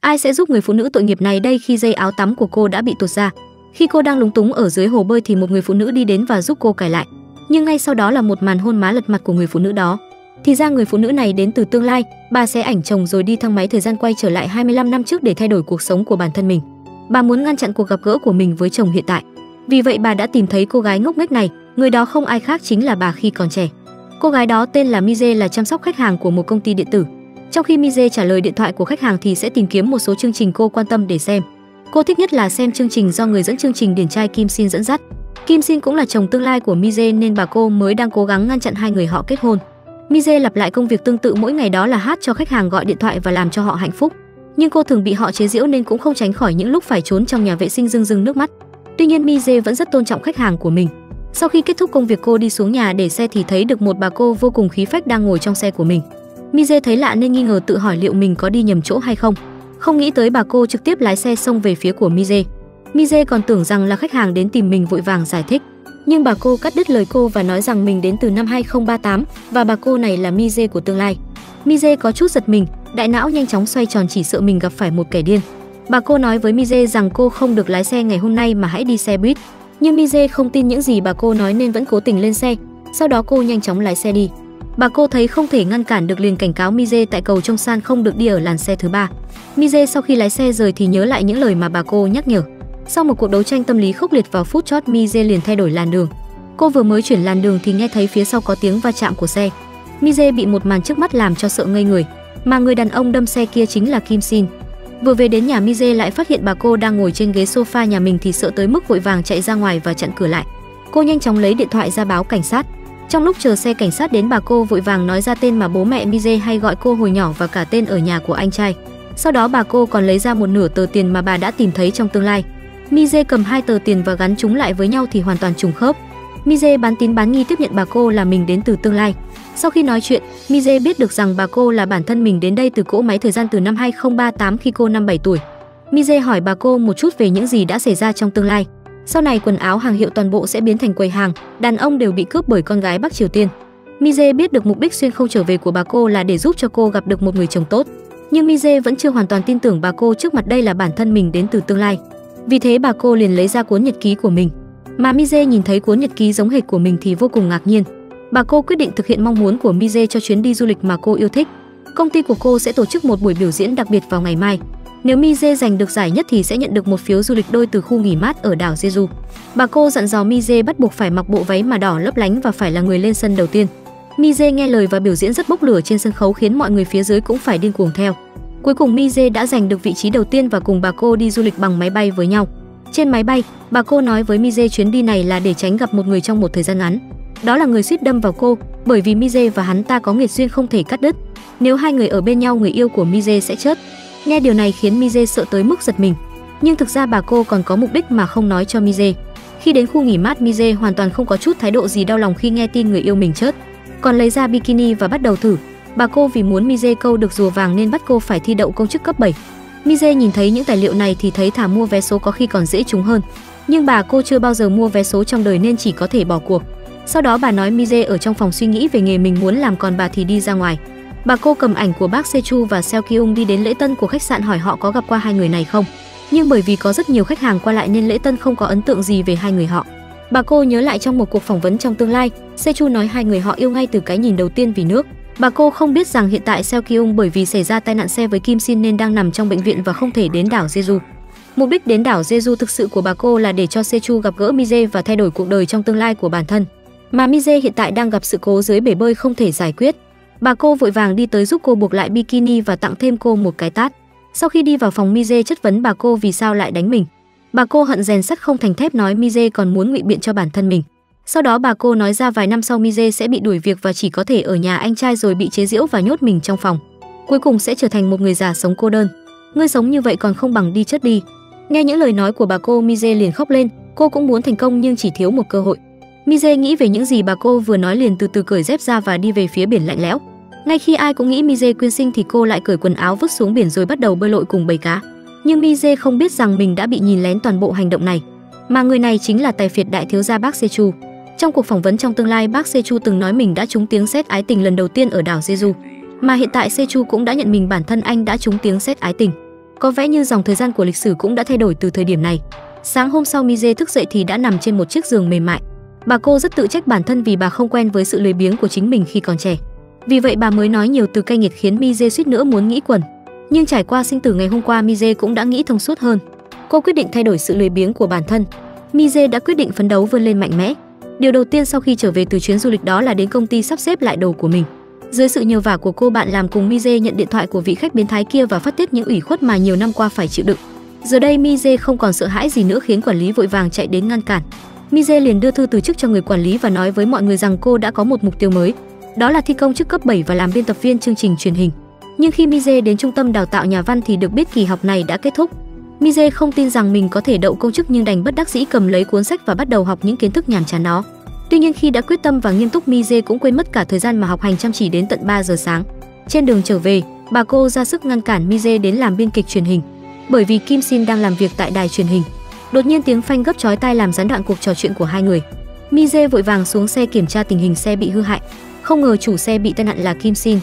Ai sẽ giúp người phụ nữ tội nghiệp này đây khi dây áo tắm của cô đã bị tuột ra? Khi cô đang lúng túng ở dưới hồ bơi thì một người phụ nữ đi đến và giúp cô cài lại. Nhưng ngay sau đó là một màn hôn má lật mặt của người phụ nữ đó. Thì ra người phụ nữ này đến từ tương lai, bà sẽ ảnh chồng rồi đi thang máy thời gian quay trở lại 25 năm trước để thay đổi cuộc sống của bản thân mình. Bà muốn ngăn chặn cuộc gặp gỡ của mình với chồng hiện tại. Vì vậy bà đã tìm thấy cô gái ngốc nghếch này, người đó không ai khác chính là bà khi còn trẻ. Cô gái đó tên là Mi-jae, là chăm sóc khách hàng của một công ty điện tử. Trong khi Mi-jae trả lời điện thoại của khách hàng thì sẽ tìm kiếm một số chương trình cô quan tâm để xem. Cô thích nhất là xem chương trình do người dẫn chương trình điển trai Kim Shin dẫn dắt. Kim Shin cũng là chồng tương lai của Mi-jae nên bà cô mới đang cố gắng ngăn chặn hai người họ kết hôn. Mi-jae lặp lại công việc tương tự mỗi ngày, đó là hát cho khách hàng gọi điện thoại và làm cho họ hạnh phúc. Nhưng cô thường bị họ chế giễu nên cũng không tránh khỏi những lúc phải trốn trong nhà vệ sinh rưng rưng nước mắt. Tuy nhiên Mi-jae vẫn rất tôn trọng khách hàng của mình. Sau khi kết thúc công việc, cô đi xuống nhà để xe thì thấy được một bà cô vô cùng khí phách đang ngồi trong xe của mình. Mi-jae thấy lạ nên nghi ngờ, tự hỏi liệu mình có đi nhầm chỗ hay không. Không nghĩ tới bà cô trực tiếp lái xe xông về phía của Mi-jae. Mi-jae còn tưởng rằng là khách hàng đến tìm mình, vội vàng giải thích. Nhưng bà cô cắt đứt lời cô và nói rằng mình đến từ năm 2038 và bà cô này là Mi-jae của tương lai. Mi-jae có chút giật mình, đại não nhanh chóng xoay tròn, chỉ sợ mình gặp phải một kẻ điên. Bà cô nói với Mi-jae rằng cô không được lái xe ngày hôm nay mà hãy đi xe buýt. Nhưng Mi-jae không tin những gì bà cô nói nên vẫn cố tình lên xe, sau đó cô nhanh chóng lái xe đi. Bà cô thấy không thể ngăn cản được liền cảnh cáo Mi-jae tại cầu Trong San không được đi ở làn xe thứ 3. Mi-jae sau khi lái xe rời thì nhớ lại những lời mà bà cô nhắc nhở. Sau một cuộc đấu tranh tâm lý khốc liệt vào phút chót, Mi-jae liền thay đổi làn đường. Cô vừa mới chuyển làn đường thì nghe thấy phía sau có tiếng va chạm của xe. Mi-jae bị một màn trước mắt làm cho sợ ngây người, mà người đàn ông đâm xe kia chính là Kim Shin. Vừa về đến nhà, Mi-jae lại phát hiện bà cô đang ngồi trên ghế sofa nhà mình thì sợ tới mức vội vàng chạy ra ngoài và chặn cửa lại. Cô nhanh chóng lấy điện thoại ra báo cảnh sát. Trong lúc chờ xe cảnh sát đến, bà cô vội vàng nói ra tên mà bố mẹ Mi-jae hay gọi cô hồi nhỏ và cả tên ở nhà của anh trai. Sau đó bà cô còn lấy ra một nửa tờ tiền mà bà đã tìm thấy trong tương lai. Mi-jae cầm hai tờ tiền và gắn chúng lại với nhau thì hoàn toàn trùng khớp. Mi-jae bán tín bán nghi tiếp nhận bà cô là mình đến từ tương lai. Sau khi nói chuyện, Mi-jae biết được rằng bà cô là bản thân mình đến đây từ cỗ máy thời gian từ năm 2038 khi cô 5-7 tuổi. Mi-jae hỏi bà cô một chút về những gì đã xảy ra trong tương lai. Sau này quần áo hàng hiệu toàn bộ sẽ biến thành quầy hàng, đàn ông đều bị cướp bởi con gái Bắc Triều Tiên. Mi-jae biết được mục đích xuyên không trở về của bà cô là để giúp cho cô gặp được một người chồng tốt. Nhưng Mi-jae vẫn chưa hoàn toàn tin tưởng bà cô trước mặt đây là bản thân mình đến từ tương lai. Vì thế bà cô liền lấy ra cuốn nhật ký của mình. Mà Mi-jae nhìn thấy cuốn nhật ký giống hệt của mình thì vô cùng ngạc nhiên. Bà cô quyết định thực hiện mong muốn của Mi-jae cho chuyến đi du lịch mà cô yêu thích. Công ty của cô sẽ tổ chức một buổi biểu diễn đặc biệt vào ngày mai. Nếu Mi-jae giành được giải nhất thì sẽ nhận được một phiếu du lịch đôi từ khu nghỉ mát ở đảo Jeju. Bà cô dặn dò Mi-jae bắt buộc phải mặc bộ váy mà đỏ lấp lánh và phải là người lên sân đầu tiên. Mi-jae nghe lời và biểu diễn rất bốc lửa trên sân khấu, khiến mọi người phía dưới cũng phải điên cuồng theo. Cuối cùng Mi-jae đã giành được vị trí đầu tiên và cùng bà cô đi du lịch bằng máy bay với nhau. Trên máy bay, bà cô nói với Mi-jae chuyến đi này là để tránh gặp một người trong một thời gian ngắn. Đó là người suýt đâm vào cô, bởi vì Mi-jae và hắn ta có nghiệt duyên không thể cắt đứt. Nếu hai người ở bên nhau, người yêu của Mi-jae sẽ chết. Nghe điều này khiến Mi-jae sợ tới mức giật mình. Nhưng thực ra bà cô còn có mục đích mà không nói cho Mi-jae. Khi đến khu nghỉ mát, Mi-jae hoàn toàn không có chút thái độ gì đau lòng khi nghe tin người yêu mình chết. Còn lấy ra bikini và bắt đầu thử. Bà cô vì muốn Mi-jae câu được rùa vàng nên bắt cô phải thi đậu công chức cấp 7. Mi-jae nhìn thấy những tài liệu này thì thấy thà mua vé số có khi còn dễ trúng hơn. Nhưng bà cô chưa bao giờ mua vé số trong đời nên chỉ có thể bỏ cuộc. Sau đó bà nói Mi-jae ở trong phòng suy nghĩ về nghề mình muốn làm, còn bà thì đi ra ngoài. Bà cô cầm ảnh của bác Se-ju và Seo Ki-ung đi đến lễ tân của khách sạn, hỏi họ có gặp qua hai người này không. Nhưng bởi vì có rất nhiều khách hàng qua lại nên lễ tân không có ấn tượng gì về hai người họ. Bà cô nhớ lại trong một cuộc phỏng vấn trong tương lai, Se-ju nói hai người họ yêu ngay từ cái nhìn đầu tiên vì nước. Bà cô không biết rằng hiện tại Seo Ki-ung bởi vì xảy ra tai nạn xe với Kim Shin nên đang nằm trong bệnh viện và không thể đến đảo Jeju. Mục đích đến đảo Jeju thực sự của bà cô là để cho Se-ju gặp gỡ Mi-jae và thay đổi cuộc đời trong tương lai của bản thân. Mà Mi-jae hiện tại đang gặp sự cố dưới bể bơi không thể giải quyết. Bà cô vội vàng đi tới giúp cô buộc lại bikini và tặng thêm cô một cái tát. Sau khi đi vào phòng, Mi-jae chất vấn bà cô vì sao lại đánh mình. Bà cô hận rèn sắt không thành thép, nói Mi-jae còn muốn ngụy biện cho bản thân mình. Sau đó bà cô nói ra vài năm sau Mi-jae sẽ bị đuổi việc và chỉ có thể ở nhà anh trai, rồi bị chế giễu và nhốt mình trong phòng. Cuối cùng sẽ trở thành một người già sống cô đơn. Ngươi sống như vậy còn không bằng đi chết đi. Nghe những lời nói của bà cô, Mi-jae liền khóc lên. Cô cũng muốn thành công nhưng chỉ thiếu một cơ hội. Mi-jae nghĩ về những gì bà cô vừa nói liền từ từ cởi dép ra và đi về phía biển lạnh lẽo. Ngay khi ai cũng nghĩ Mi-jae quyên sinh thì cô lại cởi quần áo vứt xuống biển rồi bắt đầu bơi lội cùng bầy cá. Nhưng Mi-jae không biết rằng mình đã bị nhìn lén toàn bộ hành động này. Mà người này chính là tài phiệt đại thiếu gia bác Se-ju. Trong cuộc phỏng vấn trong tương lai, bác Se-ju từng nói mình đã trúng tiếng sét ái tình lần đầu tiên ở đảo Jeju. Mà hiện tại Se-ju cũng đã nhận mình bản thân anh đã trúng tiếng sét ái tình. Có vẻ như dòng thời gian của lịch sử cũng đã thay đổi từ thời điểm này. Sáng hôm sau, Mi-jae thức dậy thì đã nằm trên một chiếc giường mềm mại. Bà cô rất tự trách bản thân vì bà không quen với sự lười biếng của chính mình khi còn trẻ. Vì vậy bà mới nói nhiều từ cay nghiệt khiến Mi-jae suýt nữa muốn nghĩ quần. Nhưng trải qua sinh tử ngày hôm qua, Mi-jae cũng đã nghĩ thông suốt hơn. Cô quyết định thay đổi sự lười biếng của bản thân. Mi-jae đã quyết định phấn đấu vươn lên mạnh mẽ. Điều đầu tiên sau khi trở về từ chuyến du lịch đó là đến công ty sắp xếp lại đồ của mình. Dưới sự nhờ vả của cô bạn làm cùng, Mi-jae nhận điện thoại của vị khách biến thái kia và phát tiết những ủy khuất mà nhiều năm qua phải chịu đựng. Giờ đây Mi-jae không còn sợ hãi gì nữa khiến quản lý vội vàng chạy đến ngăn cản. Mi-jae liền đưa thư từ chức cho người quản lý và nói với mọi người rằng cô đã có một mục tiêu mới, đó là thi công chức cấp 7 và làm biên tập viên chương trình truyền hình. Nhưng khi Mi-jae đến trung tâm đào tạo nhà văn thì được biết kỳ học này đã kết thúc. Mi-jae không tin rằng mình có thể đậu công chức nhưng đành bất đắc dĩ cầm lấy cuốn sách và bắt đầu học những kiến thức nhàm chán đó. Tuy nhiên khi đã quyết tâm và nghiêm túc, Mi-jae cũng quên mất cả thời gian mà học hành chăm chỉ đến tận 3 giờ sáng. Trên đường trở về, bà cô ra sức ngăn cản Mi-jae đến làm biên kịch truyền hình, bởi vì Kim Shin đang làm việc tại đài truyền hình. Đột nhiên tiếng phanh gấp chói tai làm gián đoạn cuộc trò chuyện của hai người. Mi-jae vội vàng xuống xe kiểm tra tình hình xe bị hư hại. Không ngờ chủ xe bị tai nạn là Kim Shin.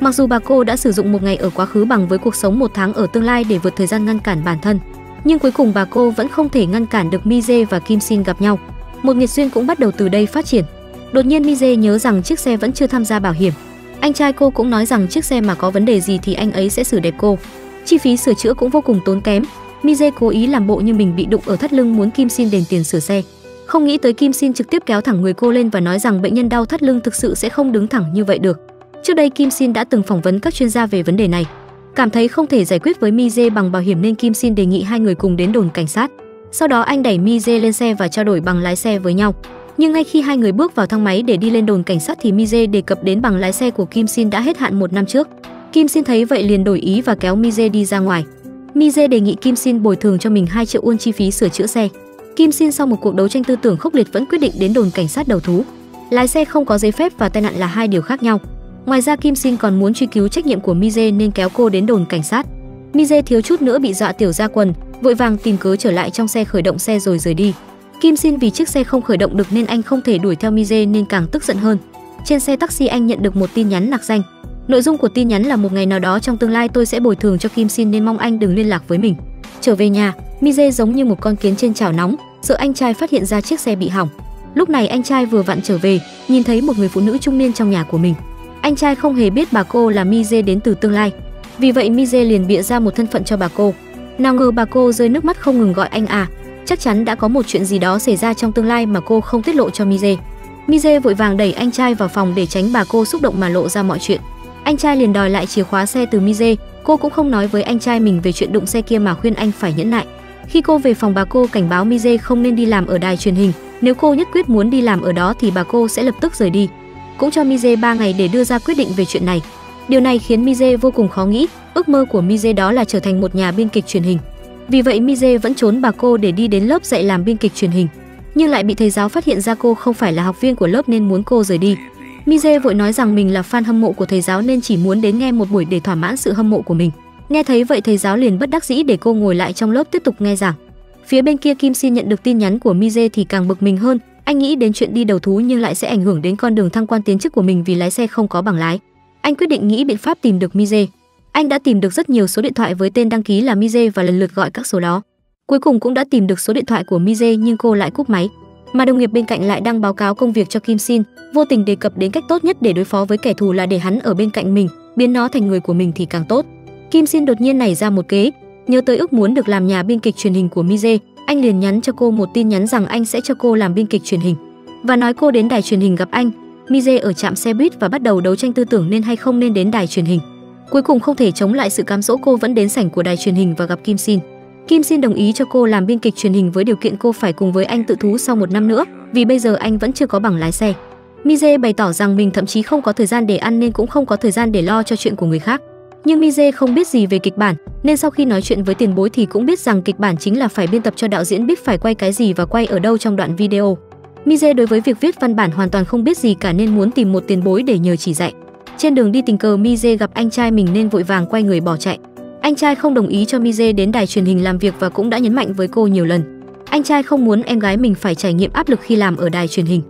Mặc dù bà cô đã sử dụng một ngày ở quá khứ bằng với cuộc sống một tháng ở tương lai để vượt thời gian ngăn cản bản thân, nhưng cuối cùng bà cô vẫn không thể ngăn cản được Mi-jae và Kim Shin gặp nhau. Một nghiệt duyên cũng bắt đầu từ đây phát triển. Đột nhiên Mi-jae nhớ rằng chiếc xe vẫn chưa tham gia bảo hiểm. Anh trai cô cũng nói rằng chiếc xe mà có vấn đề gì thì anh ấy sẽ sửa đẹp cô. Chi phí sửa chữa cũng vô cùng tốn kém. Mi-jae cố ý làm bộ như mình bị đụng ở thắt lưng muốn Kim Shin đền tiền sửa xe. Không nghĩ tới Kim Shin trực tiếp kéo thẳng người cô lên và nói rằng bệnh nhân đau thắt lưng thực sự sẽ không đứng thẳng như vậy được. Trước đây Kim Shin đã từng phỏng vấn các chuyên gia về vấn đề này. Cảm thấy không thể giải quyết với Mi-jae bằng bảo hiểm nên Kim Shin đề nghị hai người cùng đến đồn cảnh sát. Sau đó anh đẩy Mi-jae lên xe và trao đổi bằng lái xe với nhau. Nhưng ngay khi hai người bước vào thang máy để đi lên đồn cảnh sát thì Mi-jae đề cập đến bằng lái xe của Kim Shin đã hết hạn một năm trước. Kim Shin thấy vậy liền đổi ý và kéo Mi-jae đi ra ngoài. Mi-jae đề nghị Kim Shin bồi thường cho mình 2 triệu won chi phí sửa chữa xe. Kim Shin sau một cuộc đấu tranh tư tưởng khốc liệt vẫn quyết định đến đồn cảnh sát đầu thú. Lái xe không có giấy phép và tai nạn là hai điều khác nhau. Ngoài ra Kim Shin còn muốn truy cứu trách nhiệm của Mi-jae nên kéo cô đến đồn cảnh sát. Mi-jae thiếu chút nữa bị dọa tiểu ra quần, vội vàng tìm cớ trở lại trong xe khởi động xe rồi rời đi. Kim Shin vì chiếc xe không khởi động được nên anh không thể đuổi theo Mi-jae nên càng tức giận hơn. Trên xe taxi anh nhận được một tin nhắn nạc danh. Nội dung của tin nhắn là một ngày nào đó trong tương lai tôi sẽ bồi thường cho Kim Shin nên mong anh đừng liên lạc với mình. Trở về nhà, Mi-jae giống như một con kiến trên chảo nóng, sợ anh trai phát hiện ra chiếc xe bị hỏng. Lúc này anh trai vừa vặn trở về, nhìn thấy một người phụ nữ trung niên trong nhà của mình. Anh trai không hề biết bà cô là Mi-jae đến từ tương lai. Vì vậy Mi-jae liền bịa ra một thân phận cho bà cô. Nào ngờ bà cô rơi nước mắt không ngừng gọi anh à. Chắc chắn đã có một chuyện gì đó xảy ra trong tương lai mà cô không tiết lộ cho Mi-jae. Mi-jae vội vàng đẩy anh trai vào phòng để tránh bà cô xúc động mà lộ ra mọi chuyện. Anh trai liền đòi lại chìa khóa xe từ Mi-jae. Cô cũng không nói với anh trai mình về chuyện đụng xe kia mà khuyên anh phải nhẫn nại. Khi cô về phòng, bà cô cảnh báo Mi-jae không nên đi làm ở đài truyền hình. Nếu cô nhất quyết muốn đi làm ở đó thì bà cô sẽ lập tức rời đi. Cũng cho Mi-jae 3 ngày để đưa ra quyết định về chuyện này. Điều này khiến Mi-jae vô cùng khó nghĩ. Ước mơ của Mi-jae đó là trở thành một nhà biên kịch truyền hình. Vì vậy Mi-jae vẫn trốn bà cô để đi đến lớp dạy làm biên kịch truyền hình, nhưng lại bị thầy giáo phát hiện ra cô không phải là học viên của lớp nên muốn cô rời đi. Mi-jae vội nói rằng mình là fan hâm mộ của thầy giáo nên chỉ muốn đến nghe một buổi để thỏa mãn sự hâm mộ của mình. Nghe thấy vậy thầy giáo liền bất đắc dĩ để cô ngồi lại trong lớp tiếp tục nghe giảng. Phía bên kia Kim Shin nhận được tin nhắn của Mi-jae thì càng bực mình hơn. Anh nghĩ đến chuyện đi đầu thú nhưng lại sẽ ảnh hưởng đến con đường thăng quan tiến chức của mình vì lái xe không có bằng lái. Anh quyết định nghĩ biện pháp tìm được Mi-jae. Anh đã tìm được rất nhiều số điện thoại với tên đăng ký là Mi-jae và lần lượt gọi các số đó. Cuối cùng cũng đã tìm được số điện thoại của Mi-jae nhưng cô lại cúp máy. Mà đồng nghiệp bên cạnh lại đang báo cáo công việc cho Kim Shin, vô tình đề cập đến cách tốt nhất để đối phó với kẻ thù là để hắn ở bên cạnh mình, biến nó thành người của mình thì càng tốt. Kim Shin đột nhiên nảy ra một kế, nhớ tới ước muốn được làm nhà biên kịch truyền hình của Mi-jae, anh liền nhắn cho cô một tin nhắn rằng anh sẽ cho cô làm biên kịch truyền hình và nói cô đến đài truyền hình gặp anh. Mi-jae ở trạm xe buýt và bắt đầu đấu tranh tư tưởng nên hay không nên đến đài truyền hình. Cuối cùng không thể chống lại sự cám dỗ, cô vẫn đến sảnh của đài truyền hình và gặp Kim Shin. Kim Shin đồng ý cho cô làm biên kịch truyền hình với điều kiện cô phải cùng với anh tự thú sau một năm nữa, vì bây giờ anh vẫn chưa có bằng lái xe. Mi-jae bày tỏ rằng mình thậm chí không có thời gian để ăn nên cũng không có thời gian để lo cho chuyện của người khác. Nhưng Mi-jae không biết gì về kịch bản, nên sau khi nói chuyện với tiền bối thì cũng biết rằng kịch bản chính là phải biên tập cho đạo diễn biết phải quay cái gì và quay ở đâu trong đoạn video. Mi-jae đối với việc viết văn bản hoàn toàn không biết gì cả nên muốn tìm một tiền bối để nhờ chỉ dạy. Trên đường đi tình cờ Mi-jae gặp anh trai mình nên vội vàng quay người bỏ chạy. Anh trai không đồng ý cho Mi-jae đến đài truyền hình làm việc và cũng đã nhấn mạnh với cô nhiều lần. Anh trai không muốn em gái mình phải trải nghiệm áp lực khi làm ở đài truyền hình.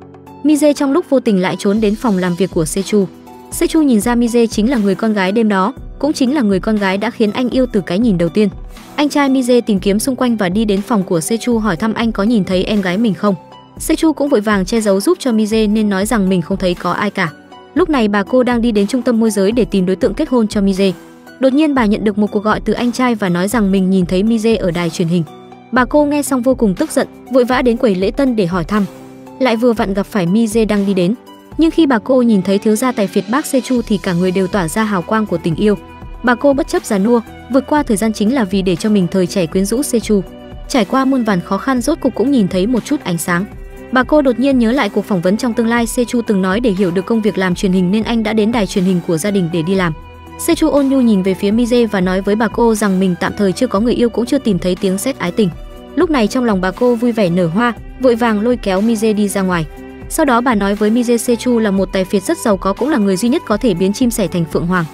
Mi-jae trong lúc vô tình lại trốn đến phòng làm việc của Se-ju. Se-ju nhìn ra Mi-jae chính là người con gái đêm đó. cũng chính là người con gái đã khiến anh yêu từ cái nhìn đầu tiên. Anh trai Mize tìm kiếm xung quanh và đi đến phòng của Se-ju hỏi thăm anh có nhìn thấy em gái mình không. Se-ju cũng vội vàng che giấu giúp cho Mize nên nói rằng mình không thấy có ai cả. Lúc này bà cô đang đi đến trung tâm môi giới để tìm đối tượng kết hôn cho Mize. Đột nhiên bà nhận được một cuộc gọi từ anh trai và nói rằng mình nhìn thấy Mize ở đài truyền hình. Bà cô nghe xong vô cùng tức giận, vội vã đến quầy lễ tân để hỏi thăm. Lại vừa vặn gặp phải Mize đang đi đến. Nhưng khi bà cô nhìn thấy thiếu gia tài phiệt bác Se-ju thì cả người đều tỏa ra hào quang của tình yêu. Bà cô bất chấp già nua, vượt qua thời gian chính là vì để cho mình thời trẻ quyến rũ Se-ju. Trải qua muôn vàn khó khăn rốt cục cũng nhìn thấy một chút ánh sáng. Bà cô đột nhiên nhớ lại cuộc phỏng vấn trong tương lai Se-ju từng nói để hiểu được công việc làm truyền hình nên anh đã đến đài truyền hình của gia đình để đi làm. Se-ju ôn nhu nhìn về phía Mi-jae và nói với bà cô rằng mình tạm thời chưa có người yêu cũng chưa tìm thấy tiếng sét ái tình. Lúc này trong lòng bà cô vui vẻ nở hoa, vội vàng lôi kéo Mi-jae đi ra ngoài. Sau đó bà nói với Mi-jae Se-ju là một tài phiệt rất giàu có, cũng là người duy nhất có thể biến chim sẻ thành phượng hoàng.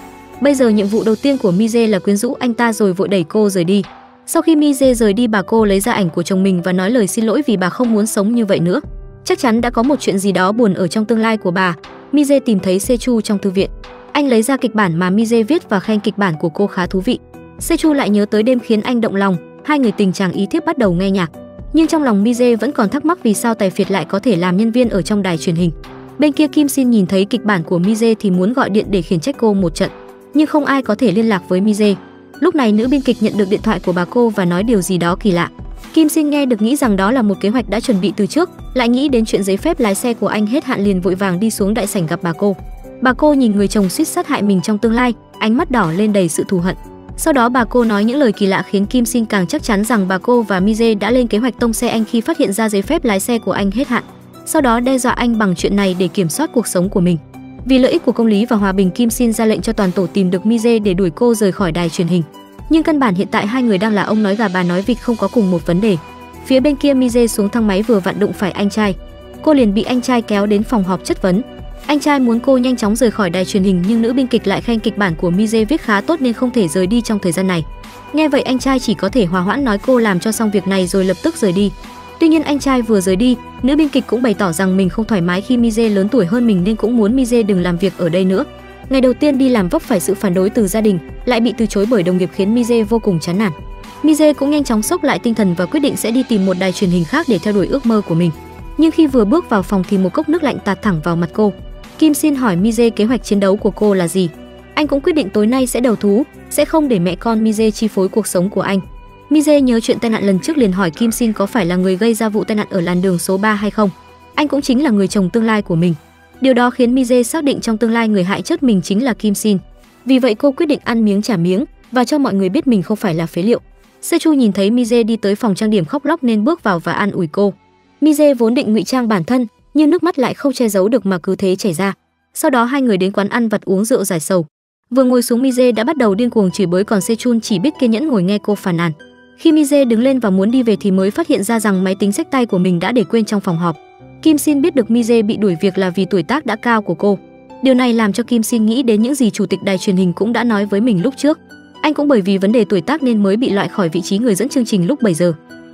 Bây giờ nhiệm vụ đầu tiên của Mi-jae là quyến rũ anh ta rồi vội đẩy cô rời đi. Sau khi Mi-jae rời đi, bà cô lấy ra ảnh của chồng mình và nói lời xin lỗi vì bà không muốn sống như vậy nữa. Chắc chắn đã có một chuyện gì đó buồn ở trong tương lai của bà. Mi-jae tìm thấy Se-ju trong thư viện. Anh lấy ra kịch bản mà Mi-jae viết và khen kịch bản của cô khá thú vị. Se-ju lại nhớ tới đêm khiến anh động lòng, hai người tình chàng ý thiếp bắt đầu nghe nhạc. Nhưng trong lòng Mi-jae vẫn còn thắc mắc vì sao tài phiệt lại có thể làm nhân viên ở trong đài truyền hình. Bên kia Kim Shin nhìn thấy kịch bản của Mi-jae thì muốn gọi điện để khiển trách cô một trận, nhưng không ai có thể liên lạc với Mi-jae. Lúc này nữ biên kịch nhận được điện thoại của bà cô và nói điều gì đó kỳ lạ. Kim Shin nghe được nghĩ rằng đó là một kế hoạch đã chuẩn bị từ trước, lại nghĩ đến chuyện giấy phép lái xe của anh hết hạn liền vội vàng đi xuống đại sảnh gặp bà cô. Bà cô nhìn người chồng suýt sát hại mình trong tương lai, ánh mắt đỏ lên đầy sự thù hận. Sau đó bà cô nói những lời kỳ lạ khiến Kim Shin càng chắc chắn rằng bà cô và Mi-jae đã lên kế hoạch tông xe anh khi phát hiện ra giấy phép lái xe của anh hết hạn. Sau đó đe dọa anh bằng chuyện này để kiểm soát cuộc sống của mình. Vì lợi ích của công lý và hòa bình, Kim Shin ra lệnh cho toàn tổ tìm được Mi-jae để đuổi cô rời khỏi đài truyền hình. Nhưng căn bản hiện tại hai người đang là ông nói gà bà nói vịt, không có cùng một vấn đề. Phía bên kia Mi-jae xuống thang máy vừa vặn đụng phải anh trai. Cô liền bị anh trai kéo đến phòng họp chất vấn. Anh trai muốn cô nhanh chóng rời khỏi đài truyền hình nhưng nữ biên kịch lại khen kịch bản của Mi-jae viết khá tốt nên không thể rời đi trong thời gian này. Nghe vậy anh trai chỉ có thể hòa hoãn nói cô làm cho xong việc này rồi lập tức rời đi. Tuy nhiên anh trai vừa rời đi, nữ biên kịch cũng bày tỏ rằng mình không thoải mái khi Mi-jae lớn tuổi hơn mình nên cũng muốn Mi-jae đừng làm việc ở đây nữa. Ngày đầu tiên đi làm vấp phải sự phản đối từ gia đình, lại bị từ chối bởi đồng nghiệp khiến Mi-jae vô cùng chán nản. Mi-jae cũng nhanh chóng xốc lại tinh thần và quyết định sẽ đi tìm một đài truyền hình khác để theo đuổi ước mơ của mình. Nhưng khi vừa bước vào phòng thì một cốc nước lạnh tạt thẳng vào mặt cô. Kim Shin hỏi Mi-jae kế hoạch chiến đấu của cô là gì. Anh cũng quyết định tối nay sẽ đầu thú, sẽ không để mẹ con Mi-jae chi phối cuộc sống của anh. Mi-jae nhớ chuyện tai nạn lần trước liền hỏi Kim Shin có phải là người gây ra vụ tai nạn ở làn đường số 3 hay không. Anh cũng chính là người chồng tương lai của mình. Điều đó khiến Mi-jae xác định trong tương lai người hại chết mình chính là Kim Shin. Vì vậy cô quyết định ăn miếng trả miếng và cho mọi người biết mình không phải là phế liệu. Se-ju nhìn thấy Mi-jae đi tới phòng trang điểm khóc lóc nên bước vào và an ủi cô. Mi-jae vốn định ngụy trang bản thân, nhưng nước mắt lại không che giấu được mà cứ thế chảy ra. Sau đó hai người đến quán ăn vặt uống rượu giải sầu. Vừa ngồi xuống Mi-jae đã bắt đầu điên cuồng chửi bới, còn Se-ju chỉ biết kiên nhẫn ngồi nghe cô phàn nàn. Khi Mi-jae đứng lên và muốn đi về thì mới phát hiện ra rằng máy tính xách tay của mình đã để quên trong phòng họp. Kim Shin biết được Mi-jae bị đuổi việc là vì tuổi tác đã cao của cô. Điều này làm cho Kim Shin nghĩ đến những gì chủ tịch đài truyền hình cũng đã nói với mình lúc trước. Anh cũng bởi vì vấn đề tuổi tác nên mới bị loại khỏi vị trí người dẫn chương trình lúc 7 giờ.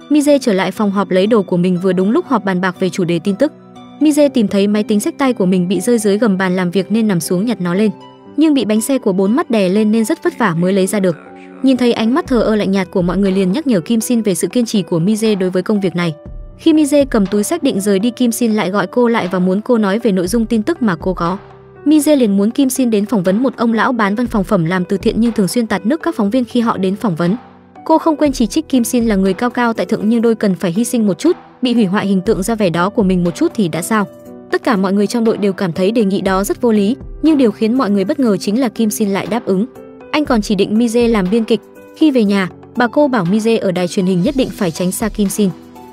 Mi-jae trở lại phòng họp lấy đồ của mình vừa đúng lúc họp bàn bạc về chủ đề tin tức. Mi-jae tìm thấy máy tính xách tay của mình bị rơi dưới gầm bàn làm việc nên nằm xuống nhặt nó lên, nhưng bị bánh xe của bốn mắt đè lên nên rất vất vả mới lấy ra được. Nhìn thấy ánh mắt thờ ơ lạnh nhạt của mọi người liền nhắc nhở Kim Shin về sự kiên trì của Mi-jae đối với công việc này. Khi Mi-jae cầm túi xách định rời đi, Kim Shin lại gọi cô lại và muốn cô nói về nội dung tin tức mà cô có. Mi-jae liền muốn Kim Shin đến phỏng vấn một ông lão bán văn phòng phẩm làm từ thiện nhưng thường xuyên tạt nước các phóng viên khi họ đến phỏng vấn. Cô không quên chỉ trích Kim Shin là người cao cao tại thượng nhưng đôi cần phải hy sinh một chút, bị hủy hoại hình tượng ra vẻ đó của mình một chút thì đã sao. Tất cả mọi người trong đội đều cảm thấy đề nghị đó rất vô lý, nhưng điều khiến mọi người bất ngờ chính là Kim Shin lại đáp ứng. Anh còn chỉ định Mi-jae làm biên kịch. Khi về nhà, bà cô bảo Mi-jae ở đài truyền hình nhất định phải tránh xa Kim Shin.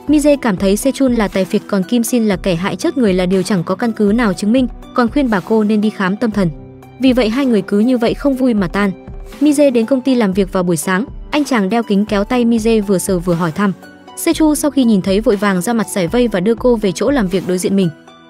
Mi-jae cảm thấy Se-chun là tài phiệt còn Kim Shin là kẻ hại chết người là điều chẳng có căn cứ nào chứng minh, còn khuyên bà cô nên đi khám tâm thần. Vì vậy hai người cứ như vậy không vui mà tan. Mi-jae đến công ty làm việc vào buổi sáng, anh chàng đeo kính kéo tay Mi-jae vừa sờ vừa hỏi thăm. Se-ju sau khi nhìn thấy vội vàng ra mặt giải vây và đưa cô về chỗ làm việc đối diện mình.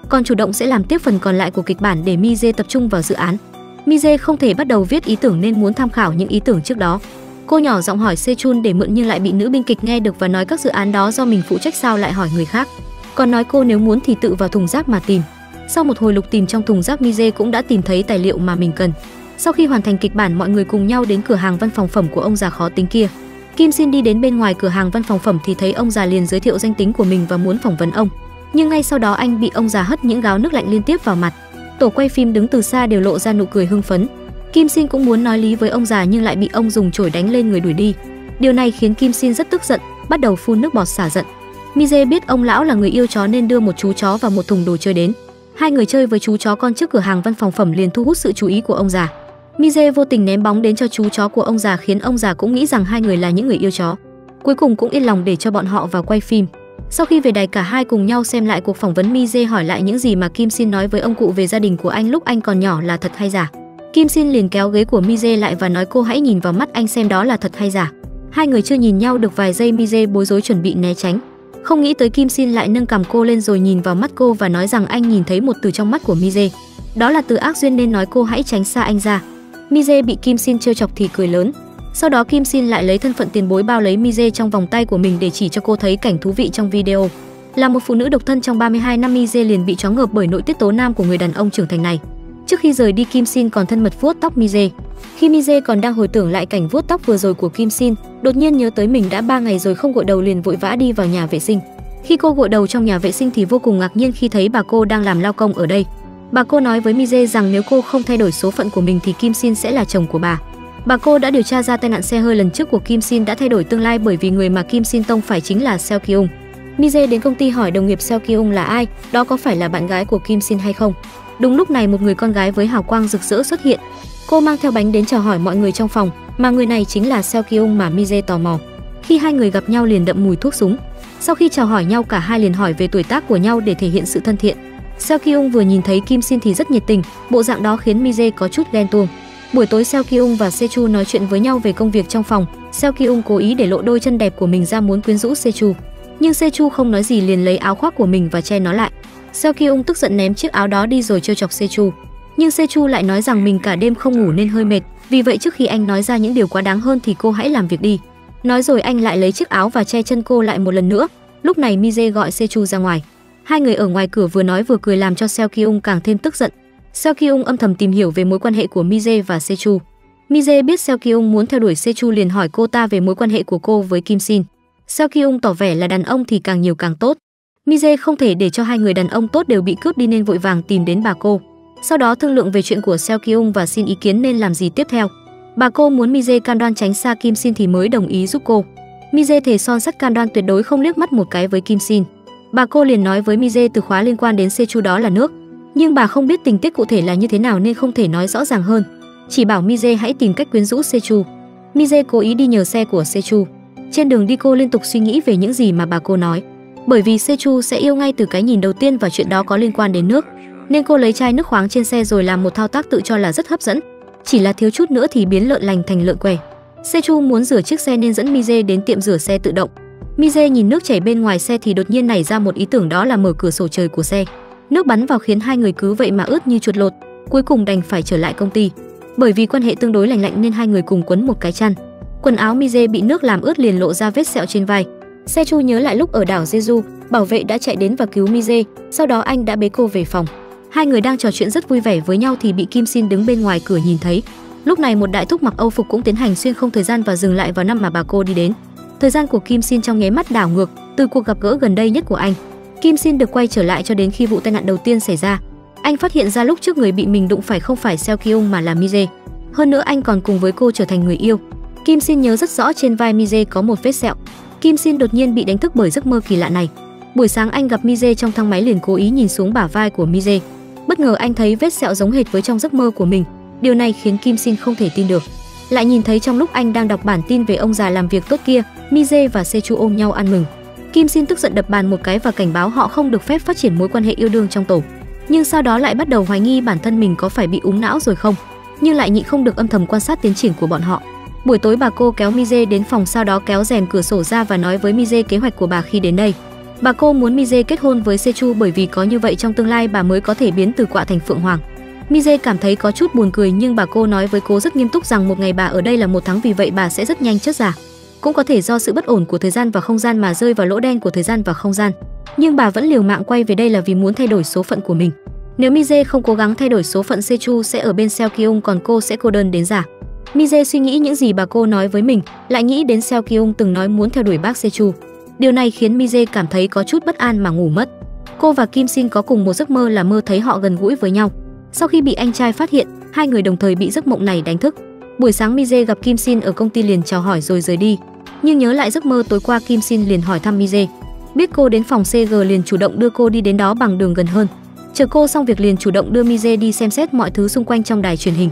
Còn chủ động sẽ làm tiếp phần còn lại của kịch bản để Mi-jae tập trung vào dự án. Mi-jae không thể bắt đầu viết ý tưởng nên muốn tham khảo những ý tưởng trước đó. Cô nhỏ giọng hỏi Se-chun để mượn nhưng lại bị nữ biên kịch nghe được và nói các dự án đó do mình phụ trách sao lại hỏi người khác. Còn nói cô nếu muốn thì tự vào thùng rác mà tìm. Sau một hồi lục tìm trong thùng rác, Mi-jae cũng đã tìm thấy tài liệu mà mình cần. Sau khi hoàn thành kịch bản, mọi người cùng nhau đến cửa hàng văn phòng phẩm của ông già khó tính kia. Kim Shin đi đến bên ngoài cửa hàng văn phòng phẩm thì thấy ông già, liền giới thiệu danh tính của mình và muốn phỏng vấn ông. Nhưng ngay sau đó anh bị ông già hất những gáo nước lạnh liên tiếp vào mặt. Tổ quay phim đứng từ xa đều lộ ra nụ cười hưng phấn. Kim Shin cũng muốn nói lý với ông già nhưng lại bị ông dùng chổi đánh lên người đuổi đi. Điều này khiến Kim Shin rất tức giận, bắt đầu phun nước bọt xả giận. Mize biết ông lão là người yêu chó nên đưa một chú chó và một thùng đồ chơi đến. Hai người chơi với chú chó con trước cửa hàng văn phòng phẩm liền thu hút sự chú ý của ông già. Mize vô tình ném bóng đến cho chú chó của ông già khiến ông già cũng nghĩ rằng hai người là những người yêu chó. Cuối cùng cũng yên lòng để cho bọn họ vào quay phim. Sau khi về đài, cả hai cùng nhau xem lại cuộc phỏng vấn. Mize hỏi lại những gì mà Kim Shin nói với ông cụ về gia đình của anh lúc anh còn nhỏ là thật hay giả. Kim Shin liền kéo ghế của Mize lại và nói cô hãy nhìn vào mắt anh xem đó là thật hay giả. Hai người chưa nhìn nhau được vài giây, Mize bối rối chuẩn bị né tránh. Không nghĩ tới Kim Shin lại nâng cằm cô lên rồi nhìn vào mắt cô và nói rằng anh nhìn thấy một từ trong mắt của Mize. Đó là từ ác duyên nên nói cô hãy tránh xa anh ra. Mize bị Kim Shin trêu chọc thì cười lớn. Sau đó Kim Shin lại lấy thân phận tiền bối bao lấy Mize trong vòng tay của mình để chỉ cho cô thấy cảnh thú vị trong video. Là một phụ nữ độc thân trong 32 năm, Mize liền bị choáng ngợp bởi nội tiết tố nam của người đàn ông trưởng thành này. Trước khi rời đi, Kim Shin còn thân mật vuốt tóc Mize. Khi Mize còn đang hồi tưởng lại cảnh vuốt tóc vừa rồi của Kim Shin, đột nhiên nhớ tới mình đã 3 ngày rồi không gội đầu liền vội vã đi vào nhà vệ sinh. Khi cô gội đầu trong nhà vệ sinh thì vô cùng ngạc nhiên khi thấy bà cô đang làm lao công ở đây. Bà cô nói với Mize rằng nếu cô không thay đổi số phận của mình thì Kim Shin sẽ là chồng của bà. Bà cô đã điều tra ra tai nạn xe hơi lần trước của Kim Shin đã thay đổi tương lai bởi vì người mà Kim Shin tông phải chính là Seo Ki-ung. Mize đến công ty hỏi đồng nghiệp Seo Ki-ung là ai, đó có phải là bạn gái của Kim Shin hay không. Đúng lúc này một người con gái với hào quang rực rỡ xuất hiện. Cô mang theo bánh đến chào hỏi mọi người trong phòng, mà người này chính là Seo Ki-ung mà Mize tò mò. Khi hai người gặp nhau liền đậm mùi thuốc súng. Sau khi chào hỏi nhau, cả hai liền hỏi về tuổi tác của nhau để thể hiện sự thân thiện. Seo Ki-ung vừa nhìn thấy Kim Shin thì rất nhiệt tình, bộ dạng đó khiến Mize có chút ghen tuông. Buổi tối Seo Ki-ung và Se-ju nói chuyện với nhau về công việc trong phòng. Seo Ki-ung cố ý để lộ đôi chân đẹp của mình ra muốn quyến rũ Se-ju, nhưng Se-ju không nói gì liền lấy áo khoác của mình và che nó lại. Seo Ki-ung tức giận ném chiếc áo đó đi rồi trêu chọc Se-ju. Nhưng Se-ju lại nói rằng mình cả đêm không ngủ nên hơi mệt, vì vậy trước khi anh nói ra những điều quá đáng hơn thì cô hãy làm việc đi. Nói rồi anh lại lấy chiếc áo và che chân cô lại một lần nữa. Lúc này Mize gọi Se-ju ra ngoài. Hai người ở ngoài cửa vừa nói vừa cười làm cho Seo Ki-ung càng thêm tức giận. Seo Ki-ung âm thầm tìm hiểu về mối quan hệ của Mize và Se-ju. Mize biết Seo Ki-ung muốn theo đuổi Se-ju liền hỏi cô ta về mối quan hệ của cô với Kim Shin. Seo Ki-ung tỏ vẻ là đàn ông thì càng nhiều càng tốt. Mize không thể để cho hai người đàn ông tốt đều bị cướp đi nên vội vàng tìm đến bà cô. Sau đó thương lượng về chuyện của Seo Ki-ung và xin ý kiến nên làm gì tiếp theo. Bà cô muốn Mize cam đoan tránh xa Kim Shin thì mới đồng ý giúp cô. Mize thề son sắt cam đoan tuyệt đối không liếc mắt một cái với Kim Shin. Bà cô liền nói với Mize từ khóa liên quan đến Se-ju đó là nước, nhưng bà không biết tình tiết cụ thể là như thế nào nên không thể nói rõ ràng hơn, chỉ bảo Mize hãy tìm cách quyến rũ Se-ju. Mize cố ý đi nhờ xe của Se-ju. Trên đường đi cô liên tục suy nghĩ về những gì mà bà cô nói, bởi vì Se-ju sẽ yêu ngay từ cái nhìn đầu tiên và chuyện đó có liên quan đến nước, nên cô lấy chai nước khoáng trên xe rồi làm một thao tác tự cho là rất hấp dẫn, chỉ là thiếu chút nữa thì biến lợn lành thành lợn què. Se-ju muốn rửa chiếc xe nên dẫn Mize đến tiệm rửa xe tự động. Mize nhìn nước chảy bên ngoài xe thì đột nhiên nảy ra một ý tưởng, đó là mở cửa sổ trời của xe. Nước bắn vào khiến hai người cứ vậy mà ướt như chuột lột, cuối cùng đành phải trở lại công ty. Bởi vì quan hệ tương đối lành lạnh nên hai người cùng quấn một cái chăn. Quần áo Mize bị nước làm ướt liền lộ ra vết sẹo trên vai. Se-ju nhớ lại lúc ở đảo Jeju, bảo vệ đã chạy đến và cứu Mize, sau đó anh đã bế cô về phòng. Hai người đang trò chuyện rất vui vẻ với nhau thì bị Kim Shin đứng bên ngoài cửa nhìn thấy. Lúc này một đại thúc mặc Âu phục cũng tiến hành xuyên không thời gian và dừng lại vào năm mà bà cô đi đến. Thời gian của Kim Shin trong nháy mắt đảo ngược, từ cuộc gặp gỡ gần đây nhất của anh. Kim Shin được quay trở lại cho đến khi vụ tai nạn đầu tiên xảy ra. Anh phát hiện ra lúc trước người bị mình đụng phải không phải Seo Ki-ung mà là Mize. Hơn nữa anh còn cùng với cô trở thành người yêu. Kim Shin nhớ rất rõ trên vai Mize có một vết sẹo. Kim Shin đột nhiên bị đánh thức bởi giấc mơ kỳ lạ này. Buổi sáng anh gặp Mize trong thang máy liền cố ý nhìn xuống bả vai của Mize. Bất ngờ anh thấy vết sẹo giống hệt với trong giấc mơ của mình. Điều này khiến Kim Shin không thể tin được. Lại nhìn thấy trong lúc anh đang đọc bản tin về ông già làm việc tốt kia, Mize và Se-ju ôm nhau ăn mừng. Kim Shin tức giận đập bàn một cái và cảnh báo họ không được phép phát triển mối quan hệ yêu đương trong tổ. Nhưng sau đó lại bắt đầu hoài nghi bản thân mình có phải bị úng não rồi không, nhưng lại nhịn không được âm thầm quan sát tiến triển của bọn họ. Buổi tối bà cô kéo Mize đến phòng, sau đó kéo rèm cửa sổ ra và nói với Mize kế hoạch của bà khi đến đây. Bà cô muốn Mize kết hôn với Se-ju bởi vì có như vậy trong tương lai bà mới có thể biến từ quạ thành phượng hoàng. Mize cảm thấy có chút buồn cười nhưng bà cô nói với cô rất nghiêm túc rằng một ngày bà ở đây là 1 tháng, vì vậy bà sẽ rất nhanh chết già. Cũng có thể do sự bất ổn của thời gian và không gian mà rơi vào lỗ đen của thời gian và không gian. Nhưng bà vẫn liều mạng quay về đây là vì muốn thay đổi số phận của mình. Nếu Mi-jae không cố gắng thay đổi số phận, Se-ju sẽ ở bên Seo-kyung còn cô sẽ cô đơn đến già. Mi-jae suy nghĩ những gì bà cô nói với mình, lại nghĩ đến Seo-kyung từng nói muốn theo đuổi bác Se-ju. Điều này khiến Mi-jae cảm thấy có chút bất an mà ngủ mất. Cô và Kim Shin có cùng một giấc mơ là mơ thấy họ gần gũi với nhau. Sau khi bị anh trai phát hiện, hai người đồng thời bị giấc mộng này đánh thức. Buổi sáng Mi-jae gặp Kim Shin ở công ty liền chào hỏi rồi rời đi. Nhưng nhớ lại giấc mơ tối qua, Kim Shin liền hỏi thăm Mi-jae. Biết cô đến phòng CG liền chủ động đưa cô đi đến đó bằng đường gần hơn. Chờ cô xong việc liền chủ động đưa Mi-jae đi xem xét mọi thứ xung quanh trong đài truyền hình.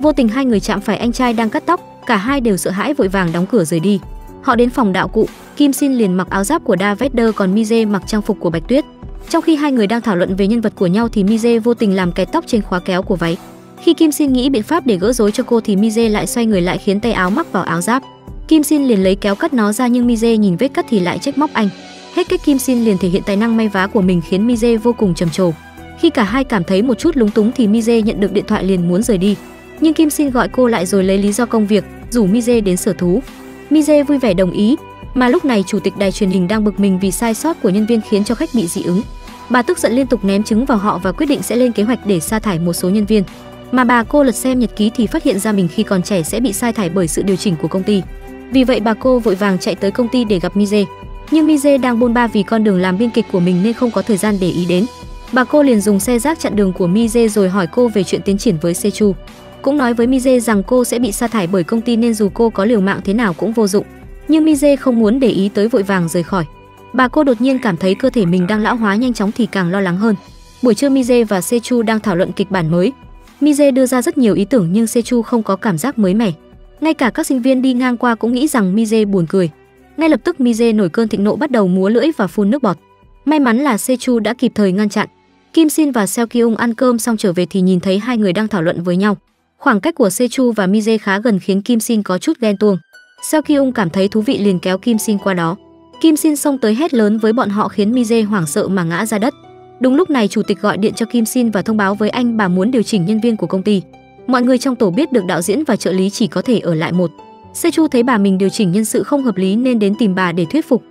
Vô tình hai người chạm phải anh trai đang cắt tóc, cả hai đều sợ hãi vội vàng đóng cửa rời đi. Họ đến phòng đạo cụ, Kim Shin liền mặc áo giáp của Darth Vader còn Mi-jae mặc trang phục của Bạch Tuyết. Trong khi hai người đang thảo luận về nhân vật của nhau thì Mi-jae vô tình làm kẹt tóc trên khóa kéo của váy. Khi Kim Shin nghĩ biện pháp để gỡ rối cho cô thì Mi-jae lại xoay người lại khiến tay áo mắc vào áo giáp. Kim Shin liền lấy kéo cắt nó ra nhưng Mi-jae nhìn vết cắt thì lại trách móc anh. Hết cách, Kim Shin liền thể hiện tài năng may vá của mình khiến Mi-jae vô cùng trầm trồ. Khi cả hai cảm thấy một chút lúng túng thì Mi-jae nhận được điện thoại liền muốn rời đi. Nhưng Kim Shin gọi cô lại rồi lấy lý do công việc, rủ Mi-jae đến sở thú. Mi-jae vui vẻ đồng ý, mà lúc này chủ tịch đài truyền hình đang bực mình vì sai sót của nhân viên khiến cho khách bị dị ứng. Bà tức giận liên tục ném trứng vào họ và quyết định sẽ lên kế hoạch để sa thải một số nhân viên. Mà bà cô lật xem nhật ký thì phát hiện ra mình khi còn trẻ sẽ bị sa thải bởi sự điều chỉnh của công ty. Vì vậy bà cô vội vàng chạy tới công ty để gặp Mi-jae. Nhưng Mi-jae đang bôn ba vì con đường làm biên kịch của mình nên không có thời gian để ý đến. Bà cô liền dùng xe rác chặn đường của Mi-jae rồi hỏi cô về chuyện tiến triển với Se-ju. Cũng nói với Mi-jae rằng cô sẽ bị sa thải bởi công ty nên dù cô có liều mạng thế nào cũng vô dụng. Nhưng Mi-jae không muốn để ý tới vội vàng rời khỏi. Bà cô đột nhiên cảm thấy cơ thể mình đang lão hóa nhanh chóng thì càng lo lắng hơn. Buổi trưa Mi-jae và Se-ju đang thảo luận kịch bản mới. Mi-jae đưa ra rất nhiều ý tưởng nhưng Se-ju không có cảm giác mới mẻ. Ngay cả các sinh viên đi ngang qua cũng nghĩ rằng Mi-jae buồn cười. Ngay lập tức Mi-jae nổi cơn thịnh nộ bắt đầu múa lưỡi và phun nước bọt. May mắn là Se-ju đã kịp thời ngăn chặn. Kim Shin và Seo Ki-ung ăn cơm xong trở về thì nhìn thấy hai người đang thảo luận với nhau. Khoảng cách của Se-ju và Mi-jae khá gần khiến Kim Shin có chút ghen tuông. Seo Ki-ung cảm thấy thú vị liền kéo Kim Shin qua đó. Kim Shin xông tới hét lớn với bọn họ khiến Mi-jae hoảng sợ mà ngã ra đất. Đúng lúc này chủ tịch gọi điện cho Kim Shin và thông báo với anh bà muốn điều chỉnh nhân viên của công ty. Mọi người trong tổ biết được đạo diễn và trợ lý chỉ có thể ở lại một. Se-ju thấy bà mình điều chỉnh nhân sự không hợp lý nên đến tìm bà để thuyết phục.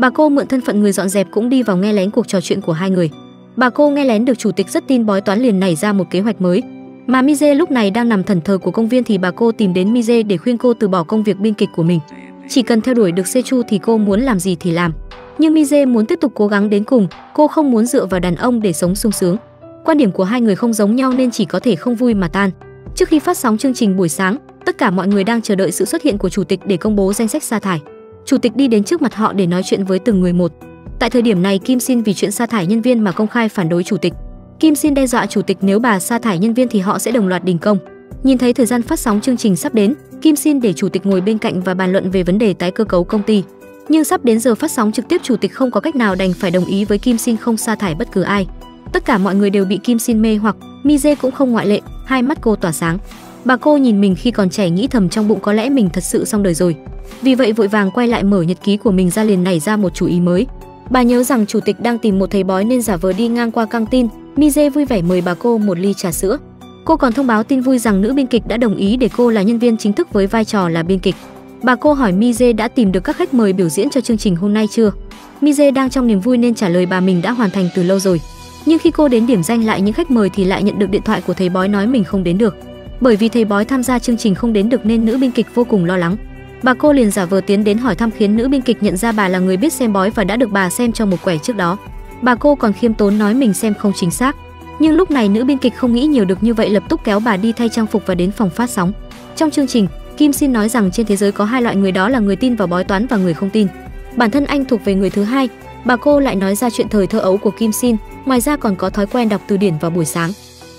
Bà cô mượn thân phận người dọn dẹp cũng đi vào nghe lén cuộc trò chuyện của hai người. Bà cô nghe lén được chủ tịch rất tin bói toán liền nảy ra một kế hoạch mới. Mà Mi-jae lúc này đang nằm thẫn thờ của công viên thì bà cô tìm đến Mi-jae để khuyên cô từ bỏ công việc biên kịch của mình. Chỉ cần theo đuổi được Se-ju thì cô muốn làm gì thì làm. Nhưng Mi-jae muốn tiếp tục cố gắng đến cùng, cô không muốn dựa vào đàn ông để sống sung sướng. Quan điểm của hai người không giống nhau nên chỉ có thể không vui mà tan. Trước khi phát sóng chương trình buổi sáng, tất cả mọi người đang chờ đợi sự xuất hiện của chủ tịch để công bố danh sách sa thải. Chủ tịch đi đến trước mặt họ để nói chuyện với từng người một. Tại thời điểm này, Kim Shin vì chuyện sa thải nhân viên mà công khai phản đối chủ tịch. Kim Shin đe dọa chủ tịch nếu bà sa thải nhân viên thì họ sẽ đồng loạt đình công. Nhìn thấy thời gian phát sóng chương trình sắp đến, Kim Shin để chủ tịch ngồi bên cạnh và bàn luận về vấn đề tái cơ cấu công ty. Nhưng sắp đến giờ phát sóng trực tiếp, chủ tịch không có cách nào đành phải đồng ý với Kim Shin không sa thải bất cứ ai. Tất cả mọi người đều bị Kim Shin mê hoặc, Mi-jae cũng không ngoại lệ, hai mắt cô tỏa sáng. Bà cô nhìn mình khi còn trẻ nghĩ thầm trong bụng có lẽ mình thật sự xong đời rồi. Vì vậy vội vàng quay lại mở nhật ký của mình ra liền nảy ra một chủ ý mới. Bà nhớ rằng chủ tịch đang tìm một thầy bói nên giả vờ đi ngang qua căng tin. Mi-jae vui vẻ mời bà cô một ly trà sữa. Cô còn thông báo tin vui rằng nữ biên kịch đã đồng ý để cô là nhân viên chính thức với vai trò là biên kịch. Bà cô hỏi Mi-jae đã tìm được các khách mời biểu diễn cho chương trình hôm nay chưa. Mi-jae đang trong niềm vui nên trả lời bà mình đã hoàn thành từ lâu rồi. Nhưng khi cô đến điểm danh lại những khách mời thì lại nhận được điện thoại của thầy bói nói mình không đến được. Bởi vì thầy bói tham gia chương trình không đến được nên nữ biên kịch vô cùng lo lắng. Bà cô liền giả vờ tiến đến hỏi thăm khiến nữ biên kịch nhận ra bà là người biết xem bói và đã được bà xem cho một quẻ trước đó. Bà cô còn khiêm tốn nói mình xem không chính xác. Nhưng lúc này nữ biên kịch không nghĩ nhiều được như vậy, lập tức kéo bà đi thay trang phục và đến phòng phát sóng. Trong chương trình, Kim Shin nói rằng trên thế giới có hai loại người, đó là người tin vào bói toán và người không tin. Bản thân anh thuộc về người thứ hai. Bà cô lại nói ra chuyện thời thơ ấu của Kim Shin, ngoài ra còn có thói quen đọc từ điển vào buổi sáng.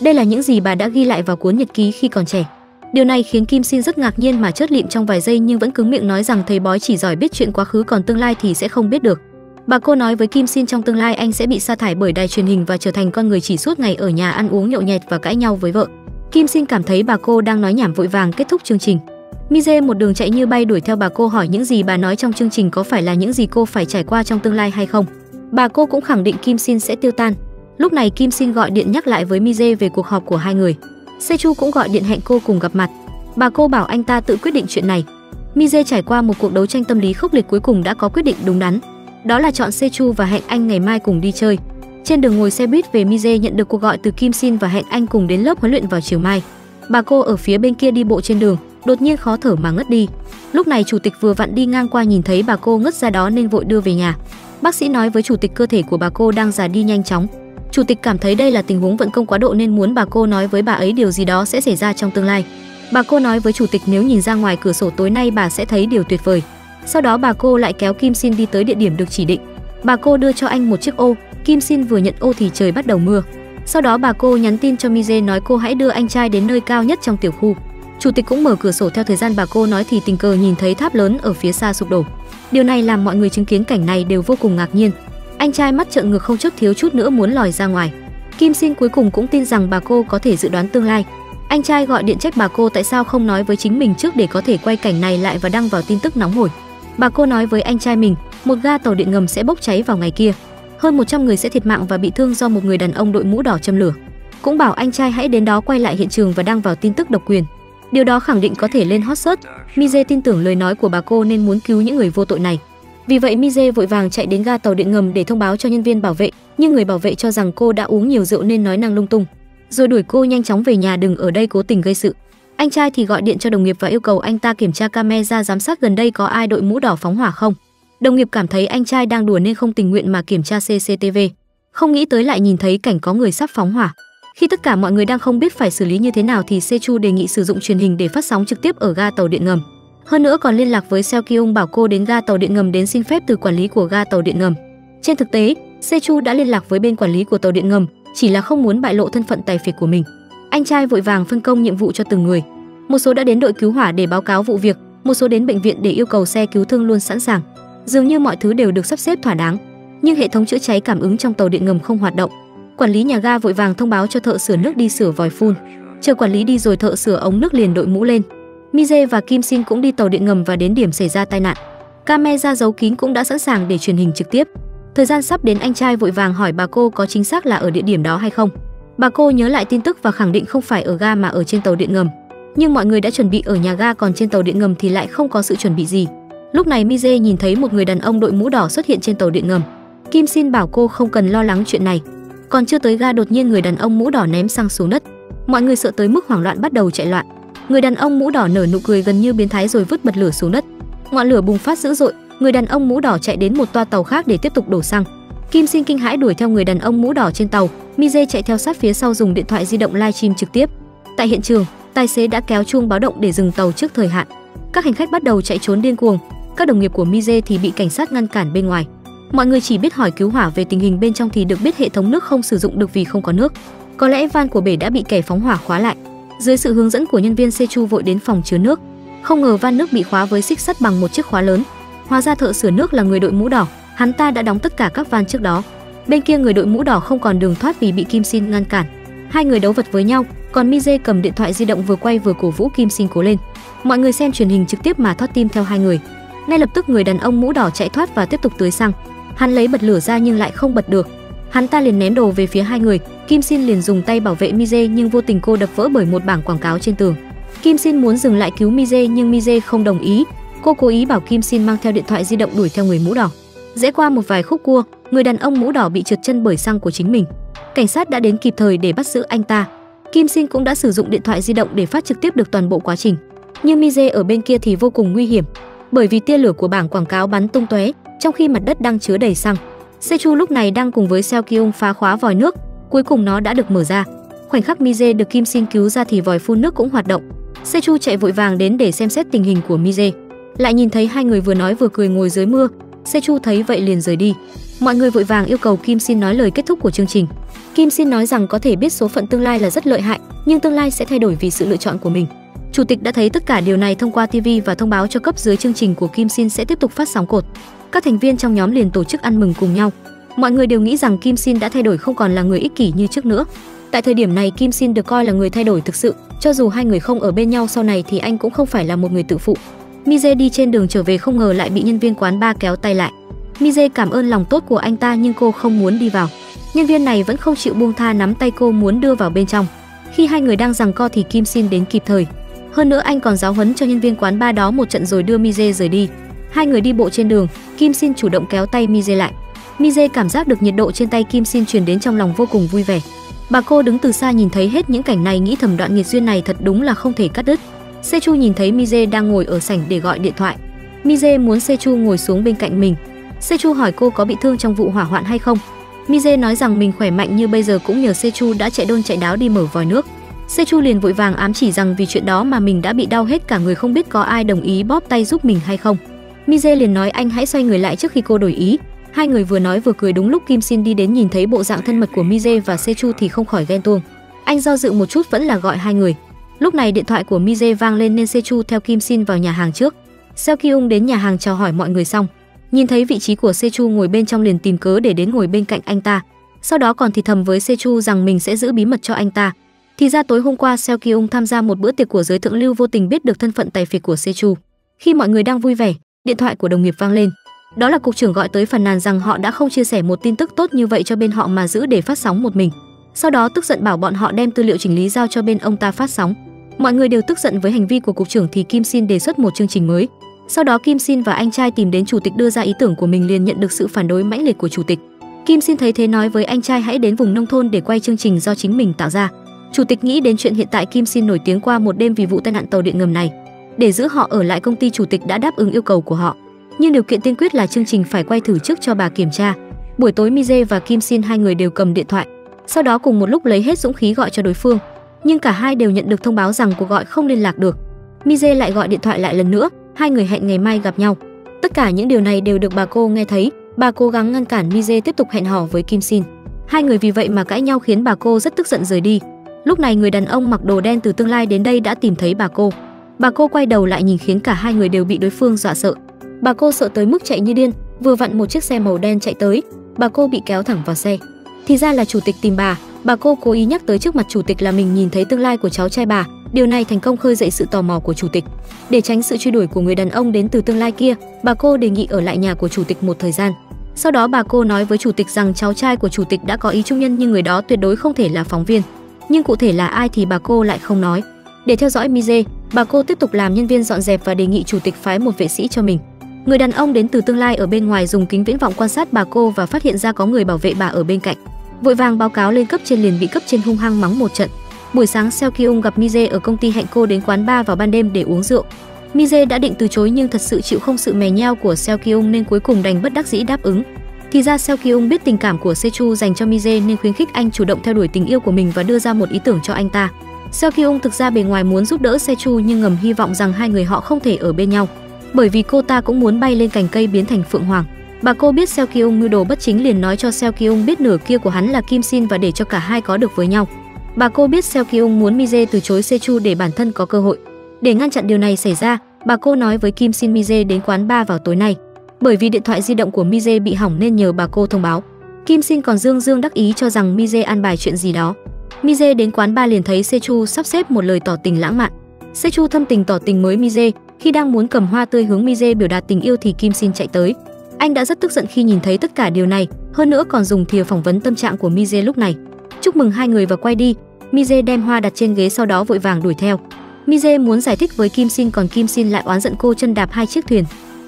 Đây là những gì bà đã ghi lại vào cuốn nhật ký khi còn trẻ. Điều này khiến Kim Shin rất ngạc nhiên mà chớt lịm trong vài giây, nhưng vẫn cứng miệng nói rằng thầy bói chỉ giỏi biết chuyện quá khứ còn tương lai thì sẽ không biết được. Bà cô nói với Kim Shin trong tương lai anh sẽ bị sa thải bởi đài truyền hình và trở thành con người chỉ suốt ngày ở nhà ăn uống nhậu nhẹt và cãi nhau với vợ. Kim Shin cảm thấy bà cô đang nói nhảm vội vàng kết thúc chương trình. Mi-jae một đường chạy như bay đuổi theo bà cô hỏi những gì bà nói trong chương trình có phải là những gì cô phải trải qua trong tương lai hay không. Bà cô cũng khẳng định Kim Shin sẽ tiêu tan. Lúc này Kim Shin gọi điện nhắc lại với Mi-jae về cuộc họp của hai người. Se-ju cũng gọi điện hẹn cô cùng gặp mặt. Bà cô bảo anh ta tự quyết định chuyện này. Mi-jae trải qua một cuộc đấu tranh tâm lý khốc liệt cuối cùng đã có quyết định đúng đắn. Đó là chọn Se-ju và hẹn anh ngày mai cùng đi chơi. Trên đường ngồi xe buýt về, Mi-jae nhận được cuộc gọi từ Kim Shin và hẹn anh cùng đến lớp huấn luyện vào chiều mai. Bà cô ở phía bên kia đi bộ trên đường, đột nhiên khó thở mà ngất đi. Lúc này chủ tịch vừa vặn đi ngang qua, nhìn thấy bà cô ngất ra đó nên vội đưa về nhà. Bác sĩ nói với chủ tịch cơ thể của bà cô đang già đi nhanh chóng. Chủ tịch cảm thấy đây là tình huống vận công quá độ nên muốn bà cô nói với bà ấy điều gì đó sẽ xảy ra trong tương lai. Bà cô nói với chủ tịch nếu nhìn ra ngoài cửa sổ tối nay bà sẽ thấy điều tuyệt vời. Sau đó bà cô lại kéo Kim Shin đi tới địa điểm được chỉ định. Bà cô đưa cho anh một chiếc ô, Kim Shin vừa nhận ô thì trời bắt đầu mưa. Sau đó bà cô nhắn tin cho Mi-jae nói cô hãy đưa anh trai đến nơi cao nhất trong tiểu khu. Chủ tịch cũng mở cửa sổ theo thời gian bà cô nói thì tình cờ nhìn thấy tháp lớn ở phía xa sụp đổ. Điều này làm mọi người chứng kiến cảnh này đều vô cùng ngạc nhiên. Anh trai mắt trợn ngược không chớp, thiếu chút nữa muốn lòi ra ngoài. Kim Shin cuối cùng cũng tin rằng bà cô có thể dự đoán tương lai. Anh trai gọi điện trách bà cô tại sao không nói với chính mình trước để có thể quay cảnh này lại và đăng vào tin tức nóng hổi. Bà cô nói với anh trai mình, một ga tàu điện ngầm sẽ bốc cháy vào ngày kia. Hơn 100 người sẽ thiệt mạng và bị thương do một người đàn ông đội mũ đỏ châm lửa. Cũng bảo anh trai hãy đến đó quay lại hiện trường và đăng vào tin tức độc quyền. Điều đó khẳng định có thể lên hot search. Mi-jae tin tưởng lời nói của bà cô nên muốn cứu những người vô tội này. Vì vậy Mi-jae vội vàng chạy đến ga tàu điện ngầm để thông báo cho nhân viên bảo vệ, nhưng người bảo vệ cho rằng cô đã uống nhiều rượu nên nói năng lung tung, rồi đuổi cô nhanh chóng về nhà đừng ở đây cố tình gây sự. Anh trai thì gọi điện cho đồng nghiệp và yêu cầu anh ta kiểm tra camera giám sát gần đây có ai đội mũ đỏ phóng hỏa không. Đồng nghiệp cảm thấy anh trai đang đùa nên không tình nguyện mà kiểm tra CCTV. Không nghĩ tới lại nhìn thấy cảnh có người sắp phóng hỏa. Khi tất cả mọi người đang không biết phải xử lý như thế nào thì Se-ju đề nghị sử dụng truyền hình để phát sóng trực tiếp ở ga tàu điện ngầm. Hơn nữa còn liên lạc với Seo-kyung bảo cô đến ga tàu điện ngầm đến xin phép từ quản lý của ga tàu điện ngầm. Trên thực tế, Se-ju đã liên lạc với bên quản lý của tàu điện ngầm, chỉ là không muốn bại lộ thân phận tài phiệt của mình. Anh trai vội vàng phân công nhiệm vụ cho từng người. Một số đã đến đội cứu hỏa để báo cáo vụ việc, một số đến bệnh viện để yêu cầu xe cứu thương luôn sẵn sàng. Dường như mọi thứ đều được sắp xếp thỏa đáng, nhưng hệ thống chữa cháy cảm ứng trong tàu điện ngầm không hoạt động. Quản lý nhà ga vội vàng thông báo cho thợ sửa nước đi sửa vòi phun. Chờ quản lý đi rồi thợ sửa ống nước liền đội mũ lên. Mi-jae và Kim Shin cũng đi tàu điện ngầm và đến điểm xảy ra tai nạn. Camera giấu kín cũng đã sẵn sàng để truyền hình trực tiếp. Thời gian sắp đến, anh trai vội vàng hỏi bà cô có chính xác là ở địa điểm đó hay không. Bà cô nhớ lại tin tức và khẳng định không phải ở ga mà ở trên tàu điện ngầm. Nhưng mọi người đã chuẩn bị ở nhà ga, còn trên tàu điện ngầm thì lại không có sự chuẩn bị gì. Lúc này Mi-jae nhìn thấy một người đàn ông đội mũ đỏ xuất hiện trên tàu điện ngầm. Kim Shin bảo cô không cần lo lắng chuyện này. Còn chưa tới ga, đột nhiên người đàn ông mũ đỏ ném xăng xuống đất. Mọi người sợ tới mức hoảng loạn bắt đầu chạy loạn. Người đàn ông mũ đỏ nở nụ cười gần như biến thái rồi vứt bật lửa xuống đất. Ngọn lửa bùng phát dữ dội, người đàn ông mũ đỏ chạy đến một toa tàu khác để tiếp tục đổ xăng. Kim Shin kinh hãi đuổi theo người đàn ông mũ đỏ trên tàu, Mi-jae chạy theo sát phía sau dùng điện thoại di động livestream trực tiếp. Tại hiện trường, tài xế đã kéo chuông báo động để dừng tàu trước thời hạn. Các hành khách bắt đầu chạy trốn điên cuồng, các đồng nghiệp của Mi-jae thì bị cảnh sát ngăn cản bên ngoài. Mọi người chỉ biết hỏi cứu hỏa về tình hình bên trong thì được biết hệ thống nước không sử dụng được vì không có nước. Có lẽ van của bể đã bị kẻ phóng hỏa khóa lại. Dưới sự hướng dẫn của nhân viên, Se-ju vội đến phòng chứa nước. Không ngờ van nước bị khóa với xích sắt bằng một chiếc khóa lớn. Hóa ra thợ sửa nước là người đội mũ đỏ, hắn ta đã đóng tất cả các van trước đó. Bên kia người đội mũ đỏ không còn đường thoát vì bị Kim Shin ngăn cản. Hai người đấu vật với nhau, còn Mi-jae cầm điện thoại di động vừa quay vừa cổ vũ Kim Shin cố lên. Mọi người xem truyền hình trực tiếp mà thoát tim theo hai người. Ngay lập tức người đàn ông mũ đỏ chạy thoát và tiếp tục tưới xăng. Hắn lấy bật lửa ra nhưng lại không bật được. Hắn ta liền ném đồ về phía hai người. Kim Shin liền dùng tay bảo vệ Mi-jae nhưng vô tình cô đập vỡ bởi một bảng quảng cáo trên tường. Kim Shin muốn dừng lại cứu Mi-jae nhưng Mi-jae không đồng ý. Cô cố ý bảo Kim Shin mang theo điện thoại di động đuổi theo người mũ đỏ. Rẽ qua một vài khúc cua, người đàn ông mũ đỏ bị trượt chân bởi xăng của chính mình. Cảnh sát đã đến kịp thời để bắt giữ anh ta. Kim Shin cũng đã sử dụng điện thoại di động để phát trực tiếp được toàn bộ quá trình. Nhưng Mi-jae ở bên kia thì vô cùng nguy hiểm, bởi vì tia lửa của bảng quảng cáo bắn tung tóe, trong khi mặt đất đang chứa đầy xăng. Se-ju lúc này đang cùng với Seo-kyung phá khóa vòi nước, cuối cùng nó đã được mở ra. Khoảnh khắc Mi-jae được Kim Shin cứu ra thì vòi phun nước cũng hoạt động. Se-ju chạy vội vàng đến để xem xét tình hình của Mi-jae. Lại nhìn thấy hai người vừa nói vừa cười ngồi dưới mưa, Se-ju thấy vậy liền rời đi. Mọi người vội vàng yêu cầu Kim Shin nói lời kết thúc của chương trình. Kim Shin nói rằng có thể biết số phận tương lai là rất lợi hại, nhưng tương lai sẽ thay đổi vì sự lựa chọn của mình. Chủ tịch đã thấy tất cả điều này thông qua TV và thông báo cho cấp dưới chương trình của Kim Shin sẽ tiếp tục phát sóng cột. Các thành viên trong nhóm liền tổ chức ăn mừng cùng nhau. Mọi người đều nghĩ rằng Kim Shin đã thay đổi, không còn là người ích kỷ như trước nữa. Tại thời điểm này Kim Shin được coi là người thay đổi thực sự, cho dù hai người không ở bên nhau sau này thì anh cũng không phải là một người tự phụ. Mi-jae đi trên đường trở về không ngờ lại bị nhân viên quán bar kéo tay lại. Mi-jae cảm ơn lòng tốt của anh ta nhưng cô không muốn đi vào. Nhân viên này vẫn không chịu buông tha, nắm tay cô muốn đưa vào bên trong. Khi hai người đang giằng co thì Kim Shin đến kịp thời. Hơn nữa anh còn giáo huấn cho nhân viên quán bar đó một trận rồi đưa Mi-jae rời đi. Hai người đi bộ trên đường, Kim Shin chủ động kéo tay Mi-jae lại. Mi-jae cảm giác được nhiệt độ trên tay Kim Shin truyền đến trong lòng vô cùng vui vẻ. Bà cô đứng từ xa nhìn thấy hết những cảnh này nghĩ thầm đoạn nghiệt duyên này thật đúng là không thể cắt đứt. Se-ju nhìn thấy Mi-jae đang ngồi ở sảnh để gọi điện thoại. Mi-jae muốn Se-ju ngồi xuống bên cạnh mình. Se-ju hỏi cô có bị thương trong vụ hỏa hoạn hay không. Mi-jae nói rằng mình khỏe mạnh như bây giờ cũng nhờ Se-ju đã chạy đôn chạy đáo đi mở vòi nước. Se-ju liền vội vàng ám chỉ rằng vì chuyện đó mà mình đã bị đau hết cả người, không biết có ai đồng ý bóp tay giúp mình hay không. Mi-jae liền nói anh hãy xoay người lại trước khi cô đổi ý. Hai người vừa nói vừa cười. Đúng lúc Kim Shin đi đến nhìn thấy bộ dạng thân mật của Mi-jae và Se-ju thì không khỏi ghen tuông. Anh do dự một chút vẫn là gọi hai người. Lúc này điện thoại của Mi-jae vang lên nên Se-ju theo Kim Shin vào nhà hàng trước. Seo Ki-ung đến nhà hàng chào hỏi mọi người xong, nhìn thấy vị trí của Se-ju ngồi bên trong liền tìm cớ để đến ngồi bên cạnh anh ta. Sau đó còn thì thầm với Se-ju rằng mình sẽ giữ bí mật cho anh ta. Thì ra tối hôm qua Seo Ki-ung tham gia một bữa tiệc của giới thượng lưu, vô tình biết được thân phận tài phiệt của Se-ju. Khi mọi người đang vui vẻ, điện thoại của đồng nghiệp vang lên. Đó là cục trưởng gọi tới phàn nàn rằng họ đã không chia sẻ một tin tức tốt như vậy cho bên họ mà giữ để phát sóng một mình. Sau đó tức giận bảo bọn họ đem tư liệu chỉnh lý giao cho bên ông ta phát sóng. Mọi người đều tức giận với hành vi của cục trưởng thì Kim Shin đề xuất một chương trình mới. Sau đó Kim Shin và anh trai tìm đến chủ tịch đưa ra ý tưởng của mình liền nhận được sự phản đối mãnh liệt của chủ tịch. Kim Shin thấy thế nói với anh trai hãy đến vùng nông thôn để quay chương trình do chính mình tạo ra. Chủ tịch nghĩ đến chuyện hiện tại Kim Shin nổi tiếng qua một đêm vì vụ tai nạn tàu điện ngầm này. Để giữ họ ở lại công ty, chủ tịch đã đáp ứng yêu cầu của họ. Nhưng điều kiện tiên quyết là chương trình phải quay thử trước cho bà kiểm tra. Buổi tối Mi-jae và Kim Shin hai người đều cầm điện thoại. Sau đó cùng một lúc lấy hết dũng khí gọi cho đối phương. Nhưng cả hai đều nhận được thông báo rằng cuộc gọi không liên lạc được. Mi-jae lại gọi điện thoại lại lần nữa, hai người hẹn ngày mai gặp nhau. Tất cả những điều này đều được bà cô nghe thấy. Bà cố gắng ngăn cản Mi-jae tiếp tục hẹn hò với Kim Shin. Hai người vì vậy mà cãi nhau khiến bà cô rất tức giận rời đi. Lúc này người đàn ông mặc đồ đen từ tương lai đến đây đã tìm thấy bà cô. Bà cô quay đầu lại nhìn khiến cả hai người đều bị đối phương dọa sợ. Bà cô sợ tới mức chạy như điên, vừa vặn một chiếc xe màu đen chạy tới, bà cô bị kéo thẳng vào xe. Thì ra là chủ tịch tìm bà cô cố ý nhắc tới trước mặt chủ tịch là mình nhìn thấy tương lai của cháu trai bà, điều này thành công khơi dậy sự tò mò của chủ tịch. Để tránh sự truy đuổi của người đàn ông đến từ tương lai kia, bà cô đề nghị ở lại nhà của chủ tịch một thời gian. Sau đó bà cô nói với chủ tịch rằng cháu trai của chủ tịch đã có ý trung nhân nhưng người đó tuyệt đối không thể là phóng viên. Nhưng cụ thể là ai thì bà cô lại không nói. Để theo dõi Mi-jae, bà cô tiếp tục làm nhân viên dọn dẹp và đề nghị chủ tịch phái một vệ sĩ cho mình. Người đàn ông đến từ tương lai ở bên ngoài dùng kính viễn vọng quan sát bà cô và phát hiện ra có người bảo vệ bà ở bên cạnh. Vội vàng báo cáo lên cấp trên liền bị cấp trên hung hăng mắng một trận. Buổi sáng Seo Ki-ung gặp Mi-jae ở công ty hẹn cô đến quán bar vào ban đêm để uống rượu. Mi-jae đã định từ chối nhưng thật sự chịu không sự mè nheo của Seo Ki-ung nên cuối cùng đành bất đắc dĩ đáp ứng. Thì ra Seo Ki-ung biết tình cảm của Se-ju dành cho Mi-jae nên khuyến khích anh chủ động theo đuổi tình yêu của mình và đưa ra một ý tưởng cho anh ta. Seo Ki-ung thực ra bề ngoài muốn giúp đỡ Se-ju nhưng ngầm hy vọng rằng hai người họ không thể ở bên nhau. Bởi vì cô ta cũng muốn bay lên cành cây biến thành phượng hoàng. Bà cô biết Seo Ki-ung mưu đồ bất chính liền nói cho Seo Ki-ung biết nửa kia của hắn là Kim Shin và để cho cả hai có được với nhau. Bà cô biết Seo Ki-ung muốn Mi-jae từ chối Se-ju để bản thân có cơ hội. Để ngăn chặn điều này xảy ra, bà cô nói với Kim Shin Mi-jae đến quán bar vào tối nay. Bởi vì điện thoại di động của Mi-jae bị hỏng nên nhờ bà cô thông báo. Kim Shin còn dương đắc ý cho rằng Mi-jae an bài chuyện gì đó. Mi-jae đến quán bar liền thấy Se-ju sắp xếp một lời tỏ tình lãng mạn. Se-ju thâm tình tỏ tình với Mi-jae. Khi đang muốn cầm hoa tươi hướng Mi-jae biểu đạt tình yêu thì Kim Shin chạy tới. Anh đã rất tức giận khi nhìn thấy tất cả điều này, hơn nữa còn dùng thìa phỏng vấn tâm trạng của Mi-jae lúc này. Chúc mừng hai người và quay đi. Mi-jae đem hoa đặt trên ghế sau đó vội vàng đuổi theo. Mi-jae muốn giải thích với Kim Shin còn Kim Shin lại oán giận cô chân đạp hai chiếc thuyền.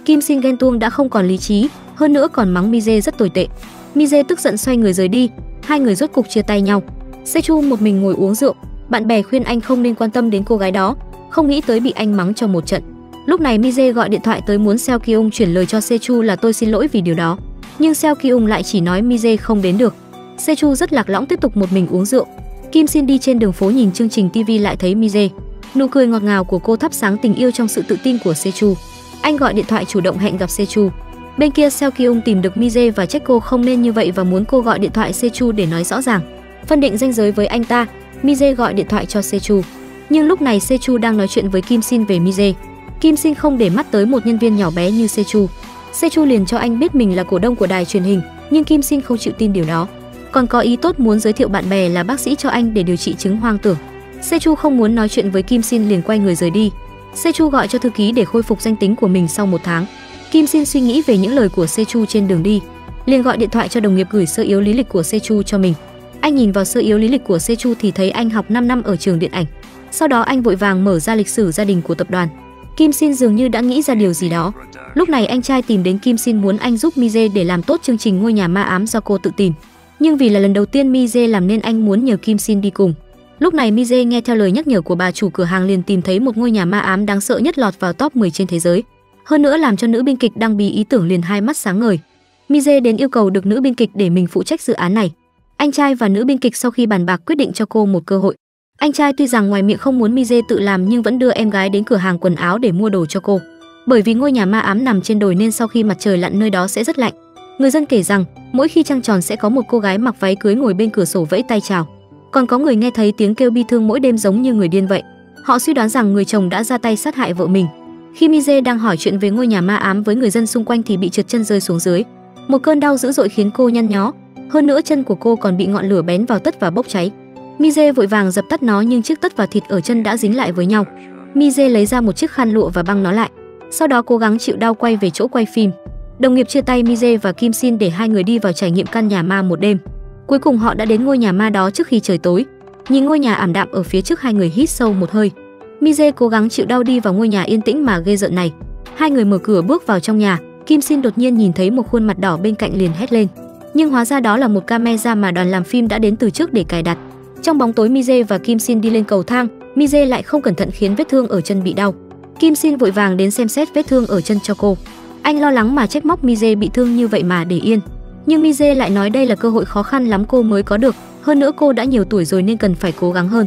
Kim Shin ghen tuông đã không còn lý trí, hơn nữa còn mắng Mi-jae rất tồi tệ. Mi-jae tức giận xoay người rời đi, hai người rốt cục chia tay nhau. Se-ju một mình ngồi uống rượu, bạn bè khuyên anh không nên quan tâm đến cô gái đó, không nghĩ tới bị anh mắng cho một trận. Lúc này Mi-jae gọi điện thoại tới muốn Seo Ki-ung chuyển lời cho Se-ju là tôi xin lỗi vì điều đó. Nhưng Seo Ki-ung lại chỉ nói Mi-jae không đến được. Se-ju rất lạc lõng tiếp tục một mình uống rượu. Kim Shin đi trên đường phố nhìn chương trình TV lại thấy Mi-jae. Nụ cười ngọt ngào của cô thắp sáng tình yêu trong sự tự tin của Se-ju. Anh gọi điện thoại chủ động hẹn gặp Se-ju. Bên kia Seo Ki-ung tìm được Mi-jae và trách cô không nên như vậy và muốn cô gọi điện thoại Se-ju để nói rõ ràng, phân định ranh giới với anh ta. Mi-jae gọi điện thoại cho Se-ju. Nhưng lúc này Se-ju đang nói chuyện với Kim Shin về Mi-jae. Kim Shin không để mắt tới một nhân viên nhỏ bé như Se-ju. Se-ju liền cho anh biết mình là cổ đông của đài truyền hình, nhưng Kim Shin không chịu tin điều đó. Còn có ý tốt muốn giới thiệu bạn bè là bác sĩ cho anh để điều trị chứng hoang tưởng. Se-ju không muốn nói chuyện với Kim Shin liền quay người rời đi. Se-ju gọi cho thư ký để khôi phục danh tính của mình sau một tháng. Kim Shin suy nghĩ về những lời của Se-ju trên đường đi, liền gọi điện thoại cho đồng nghiệp gửi sơ yếu lý lịch của Se-ju cho mình. Anh nhìn vào sơ yếu lý lịch của Se-ju thì thấy anh học 5 năm ở trường điện ảnh. Sau đó anh vội vàng mở ra lịch sử gia đình của tập đoàn. Kim Shin dường như đã nghĩ ra điều gì đó. Lúc này anh trai tìm đến Kim Shin muốn anh giúp Mi-jae để làm tốt chương trình ngôi nhà ma ám do cô tự tìm. Nhưng vì là lần đầu tiên Mi-jae làm nên anh muốn nhờ Kim Shin đi cùng. Lúc này Mi-jae nghe theo lời nhắc nhở của bà chủ cửa hàng liền tìm thấy một ngôi nhà ma ám đáng sợ nhất lọt vào top 10 trên thế giới. Hơn nữa làm cho nữ biên kịch đang bí ý tưởng liền hai mắt sáng ngời. Mi-jae đến yêu cầu được nữ biên kịch để mình phụ trách dự án này. Anh trai và nữ biên kịch sau khi bàn bạc quyết định cho cô một cơ hội. Anh trai tuy rằng ngoài miệng không muốn Mi-jae tự làm nhưng vẫn đưa em gái đến cửa hàng quần áo để mua đồ cho cô. Bởi vì ngôi nhà ma ám nằm trên đồi nên sau khi mặt trời lặn nơi đó sẽ rất lạnh. Người dân kể rằng mỗi khi trăng tròn sẽ có một cô gái mặc váy cưới ngồi bên cửa sổ vẫy tay chào. Còn có người nghe thấy tiếng kêu bi thương mỗi đêm giống như người điên vậy. Họ suy đoán rằng người chồng đã ra tay sát hại vợ mình. Khi Mi-jae đang hỏi chuyện về ngôi nhà ma ám với người dân xung quanh thì bị trượt chân rơi xuống dưới. Một cơn đau dữ dội khiến cô nhăn nhó. Hơn nữa chân của cô còn bị ngọn lửa bén vào tất và bốc cháy. Mi-jae vội vàng dập tắt nó nhưng chiếc tất và thịt ở chân đã dính lại với nhau. Mi-jae lấy ra một chiếc khăn lụa và băng nó lại. Sau đó cố gắng chịu đau quay về chỗ quay phim. Đồng nghiệp chia tay Mi-jae và Kim Shin để hai người đi vào trải nghiệm căn nhà ma một đêm. Cuối cùng họ đã đến ngôi nhà ma đó trước khi trời tối. Nhìn ngôi nhà ảm đạm ở phía trước hai người hít sâu một hơi. Mi-jae cố gắng chịu đau đi vào ngôi nhà yên tĩnh mà ghê rợn này. Hai người mở cửa bước vào trong nhà. Kim Shin đột nhiên nhìn thấy một khuôn mặt đỏ bên cạnh liền hét lên. Nhưng hóa ra đó là một camera mà đoàn làm phim đã đến từ trước để cài đặt. Trong bóng tối Mi-jae và Kim Shin đi lên cầu thang, Mi-jae lại không cẩn thận khiến vết thương ở chân bị đau. Kim Shin vội vàng đến xem xét vết thương ở chân cho cô. Anh lo lắng mà trách móc Mi-jae bị thương như vậy mà để yên. Nhưng Mi-jae lại nói đây là cơ hội khó khăn lắm cô mới có được, hơn nữa cô đã nhiều tuổi rồi nên cần phải cố gắng hơn.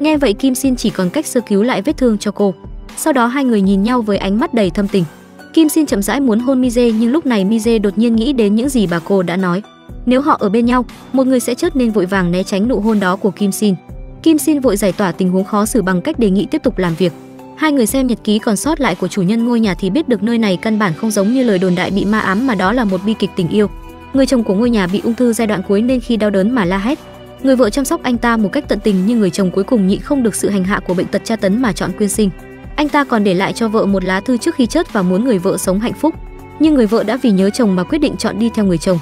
Nghe vậy Kim Shin chỉ còn cách sơ cứu lại vết thương cho cô. Sau đó hai người nhìn nhau với ánh mắt đầy thâm tình. Kim Shin chậm rãi muốn hôn Mi-jae nhưng lúc này Mi-jae đột nhiên nghĩ đến những gì bà cô đã nói. Nếu họ ở bên nhau, một người sẽ chết nên vội vàng né tránh nụ hôn đó của Kim Shin. Kim Shin vội giải tỏa tình huống khó xử bằng cách đề nghị tiếp tục làm việc. Hai người xem nhật ký còn sót lại của chủ nhân ngôi nhà thì biết được nơi này căn bản không giống như lời đồn đại bị ma ám mà đó là một bi kịch tình yêu. Người chồng của ngôi nhà bị ung thư giai đoạn cuối nên khi đau đớn mà la hét. Người vợ chăm sóc anh ta một cách tận tình nhưng người chồng cuối cùng nhịn không được sự hành hạ của bệnh tật tra tấn mà chọn quyên sinh. Anh ta còn để lại cho vợ một lá thư trước khi chết và muốn người vợ sống hạnh phúc. Nhưng người vợ đã vì nhớ chồng mà quyết định chọn đi theo người chồng.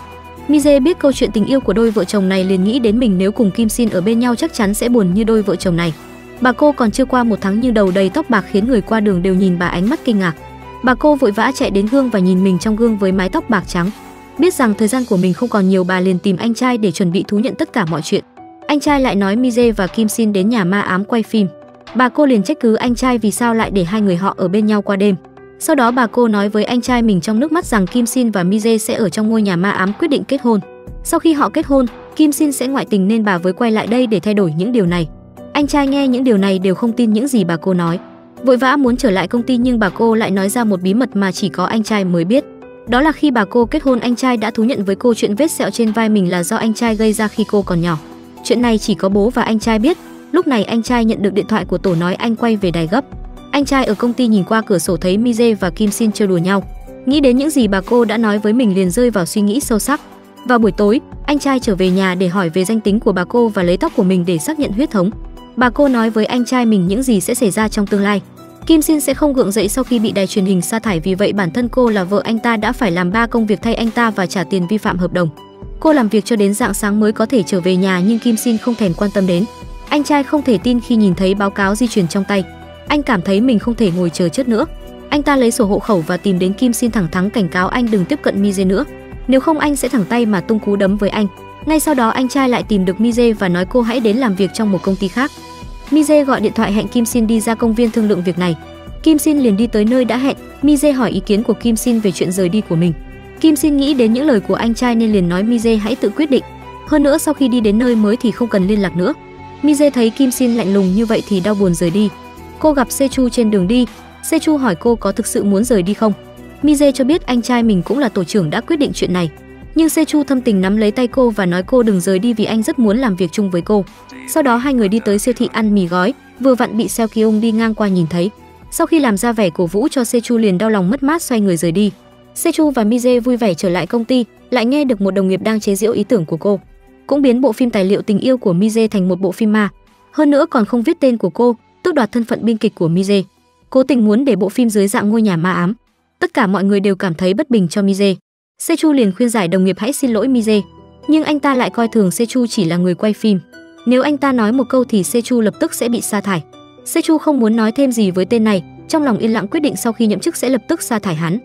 Mi-jae biết câu chuyện tình yêu của đôi vợ chồng này liền nghĩ đến mình nếu cùng Kim Shin ở bên nhau chắc chắn sẽ buồn như đôi vợ chồng này. Bà cô còn chưa qua một tháng như đầu đầy tóc bạc khiến người qua đường đều nhìn bà ánh mắt kinh ngạc. Bà cô vội vã chạy đến gương và nhìn mình trong gương với mái tóc bạc trắng. Biết rằng thời gian của mình không còn nhiều bà liền tìm anh trai để chuẩn bị thú nhận tất cả mọi chuyện. Anh trai lại nói Mi-jae và Kim Shin đến nhà ma ám quay phim. Bà cô liền trách cứ anh trai vì sao lại để hai người họ ở bên nhau qua đêm. Sau đó bà cô nói với anh trai mình trong nước mắt rằng Kim Shin và Mi-jae sẽ ở trong ngôi nhà ma ám quyết định kết hôn. Sau khi họ kết hôn, Kim Shin sẽ ngoại tình nên bà mới quay lại đây để thay đổi những điều này. Anh trai nghe những điều này đều không tin những gì bà cô nói. Vội vã muốn trở lại công ty nhưng bà cô lại nói ra một bí mật mà chỉ có anh trai mới biết. Đó là khi bà cô kết hôn anh trai đã thú nhận với cô chuyện vết sẹo trên vai mình là do anh trai gây ra khi cô còn nhỏ. Chuyện này chỉ có bố và anh trai biết. Lúc này anh trai nhận được điện thoại của tổ nói anh quay về đài gấp. Anh trai ở công ty nhìn qua cửa sổ thấy Mi-jae và Kim Shin chơi đùa nhau. Nghĩ đến những gì bà cô đã nói với mình liền rơi vào suy nghĩ sâu sắc. Vào buổi tối, anh trai trở về nhà để hỏi về danh tính của bà cô và lấy tóc của mình để xác nhận huyết thống. Bà cô nói với anh trai mình những gì sẽ xảy ra trong tương lai. Kim Shin sẽ không gượng dậy sau khi bị đài truyền hình sa thải vì vậy bản thân cô là vợ anh ta đã phải làm 3 công việc thay anh ta và trả tiền vi phạm hợp đồng. Cô làm việc cho đến rạng sáng mới có thể trở về nhà nhưng Kim Shin không thèm quan tâm đến. Anh trai không thể tin khi nhìn thấy báo cáo di truyền trong tay. Anh cảm thấy mình không thể ngồi chờ chết nữa. Anh ta lấy sổ hộ khẩu và tìm đến Kim Shin thẳng thắn cảnh cáo anh đừng tiếp cận Mi-jae nữa. Nếu không anh sẽ thẳng tay mà tung cú đấm với anh. Ngay sau đó anh trai lại tìm được Mi-jae và nói cô hãy đến làm việc trong một công ty khác. Mi-jae gọi điện thoại hẹn Kim Shin đi ra công viên thương lượng việc này. Kim Shin liền đi tới nơi đã hẹn. Mi-jae hỏi ý kiến của Kim Shin về chuyện rời đi của mình. Kim Shin nghĩ đến những lời của anh trai nên liền nói Mi-jae hãy tự quyết định. Hơn nữa sau khi đi đến nơi mới thì không cần liên lạc nữa. Mi-jae thấy Kim Shin lạnh lùng như vậy thì đau buồn rời đi. Cô gặp Se-ju trên đường đi. Se-ju hỏi cô có thực sự muốn rời đi không. Mi-jae cho biết anh trai mình cũng là tổ trưởng đã quyết định chuyện này. Nhưng Se-ju thâm tình nắm lấy tay cô và nói cô đừng rời đi vì anh rất muốn làm việc chung với cô. Sau đó hai người đi tới siêu thị ăn mì gói, vừa vặn bị Seo Ki-ung đi ngang qua nhìn thấy. Sau khi làm ra vẻ cổ vũ cho Se-ju liền đau lòng mất mát xoay người rời đi. Se-ju và Mi-jae vui vẻ trở lại công ty, lại nghe được một đồng nghiệp đang chế giễu ý tưởng của cô. Cũng biến bộ phim tài liệu tình yêu của Mi-jae thành một bộ phim ma. Hơn nữa còn không viết tên của cô, tước đoạt thân phận biên kịch của Mi-jae. Cố tình muốn để bộ phim dưới dạng ngôi nhà ma ám. Tất cả mọi người đều cảm thấy bất bình cho Mi-jae. Se-ju liền khuyên giải đồng nghiệp hãy xin lỗi Mi-jae, nhưng anh ta lại coi thường Se-ju chỉ là người quay phim. Nếu anh ta nói một câu thì Se-ju lập tức sẽ bị sa thải. Se-ju không muốn nói thêm gì với tên này, Trong lòng yên lặng quyết định sau khi nhậm chức sẽ lập tức sa thải hắn.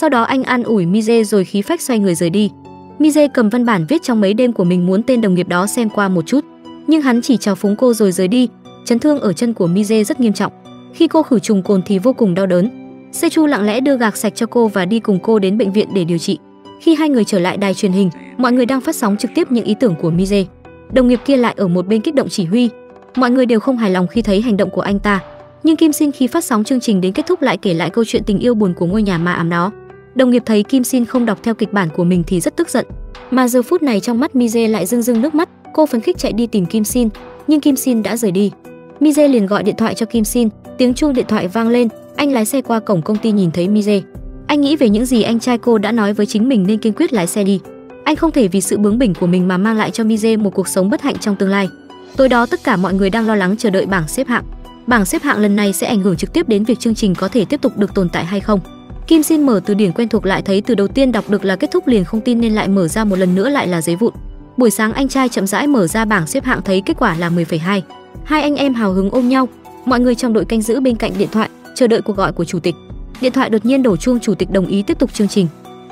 Sau đó anh an ủi Mize rồi khí phách xoay người rời đi. Mize cầm văn bản viết trong mấy đêm của mình muốn tên đồng nghiệp đó xem qua một chút, nhưng hắn chỉ chào phúng cô rồi rời đi. Chấn thương ở chân của Mize rất nghiêm trọng, khi cô khử trùng cồn thì vô cùng đau đớn. Se-ju lặng lẽ đưa gạc sạch cho cô và đi cùng cô đến bệnh viện để điều trị. Khi hai người trở lại đài truyền hình, mọi người đang phát sóng trực tiếp những ý tưởng của Mize. Đồng nghiệp kia lại ở một bên kích động chỉ huy. Mọi người đều không hài lòng khi thấy hành động của anh ta. Nhưng Kim Shin khi phát sóng chương trình đến kết thúc lại kể lại câu chuyện tình yêu buồn của ngôi nhà ma ám đó. Đồng nghiệp thấy Kim Shin không đọc theo kịch bản của mình thì rất tức giận. Mà giờ phút này trong mắt Mize lại rưng rưng nước mắt, cô phấn khích chạy đi tìm Kim Shin, nhưng Kim Shin đã rời đi. Mize liền gọi điện thoại cho Kim Shin, tiếng chuông điện thoại vang lên, anh lái xe qua cổng công ty nhìn thấy Mize. Anh nghĩ về những gì anh trai cô đã nói với chính mình nên kiên quyết lái xe đi. Anh không thể vì sự bướng bỉnh của mình mà mang lại cho Mize một cuộc sống bất hạnh trong tương lai. Tối đó tất cả mọi người đang lo lắng chờ đợi bảng xếp hạng. Bảng xếp hạng lần này sẽ ảnh hưởng trực tiếp đến việc chương trình có thể tiếp tục được tồn tại hay không. Kim Shin mở từ điển quen thuộc lại thấy từ đầu tiên đọc được là kết thúc liền không tin nên lại mở ra một lần nữa lại là giấy vụn. Buổi sáng anh trai chậm rãi mở ra bảng xếp hạng thấy kết quả là 10,2. Hai anh em hào hứng ôm nhau, mọi người trong đội canh giữ bên cạnh điện thoại, chờ đợi cuộc gọi của chủ tịch. Điện thoại đột nhiên đổ chuông, chủ tịch đồng ý tiếp tục chương trình.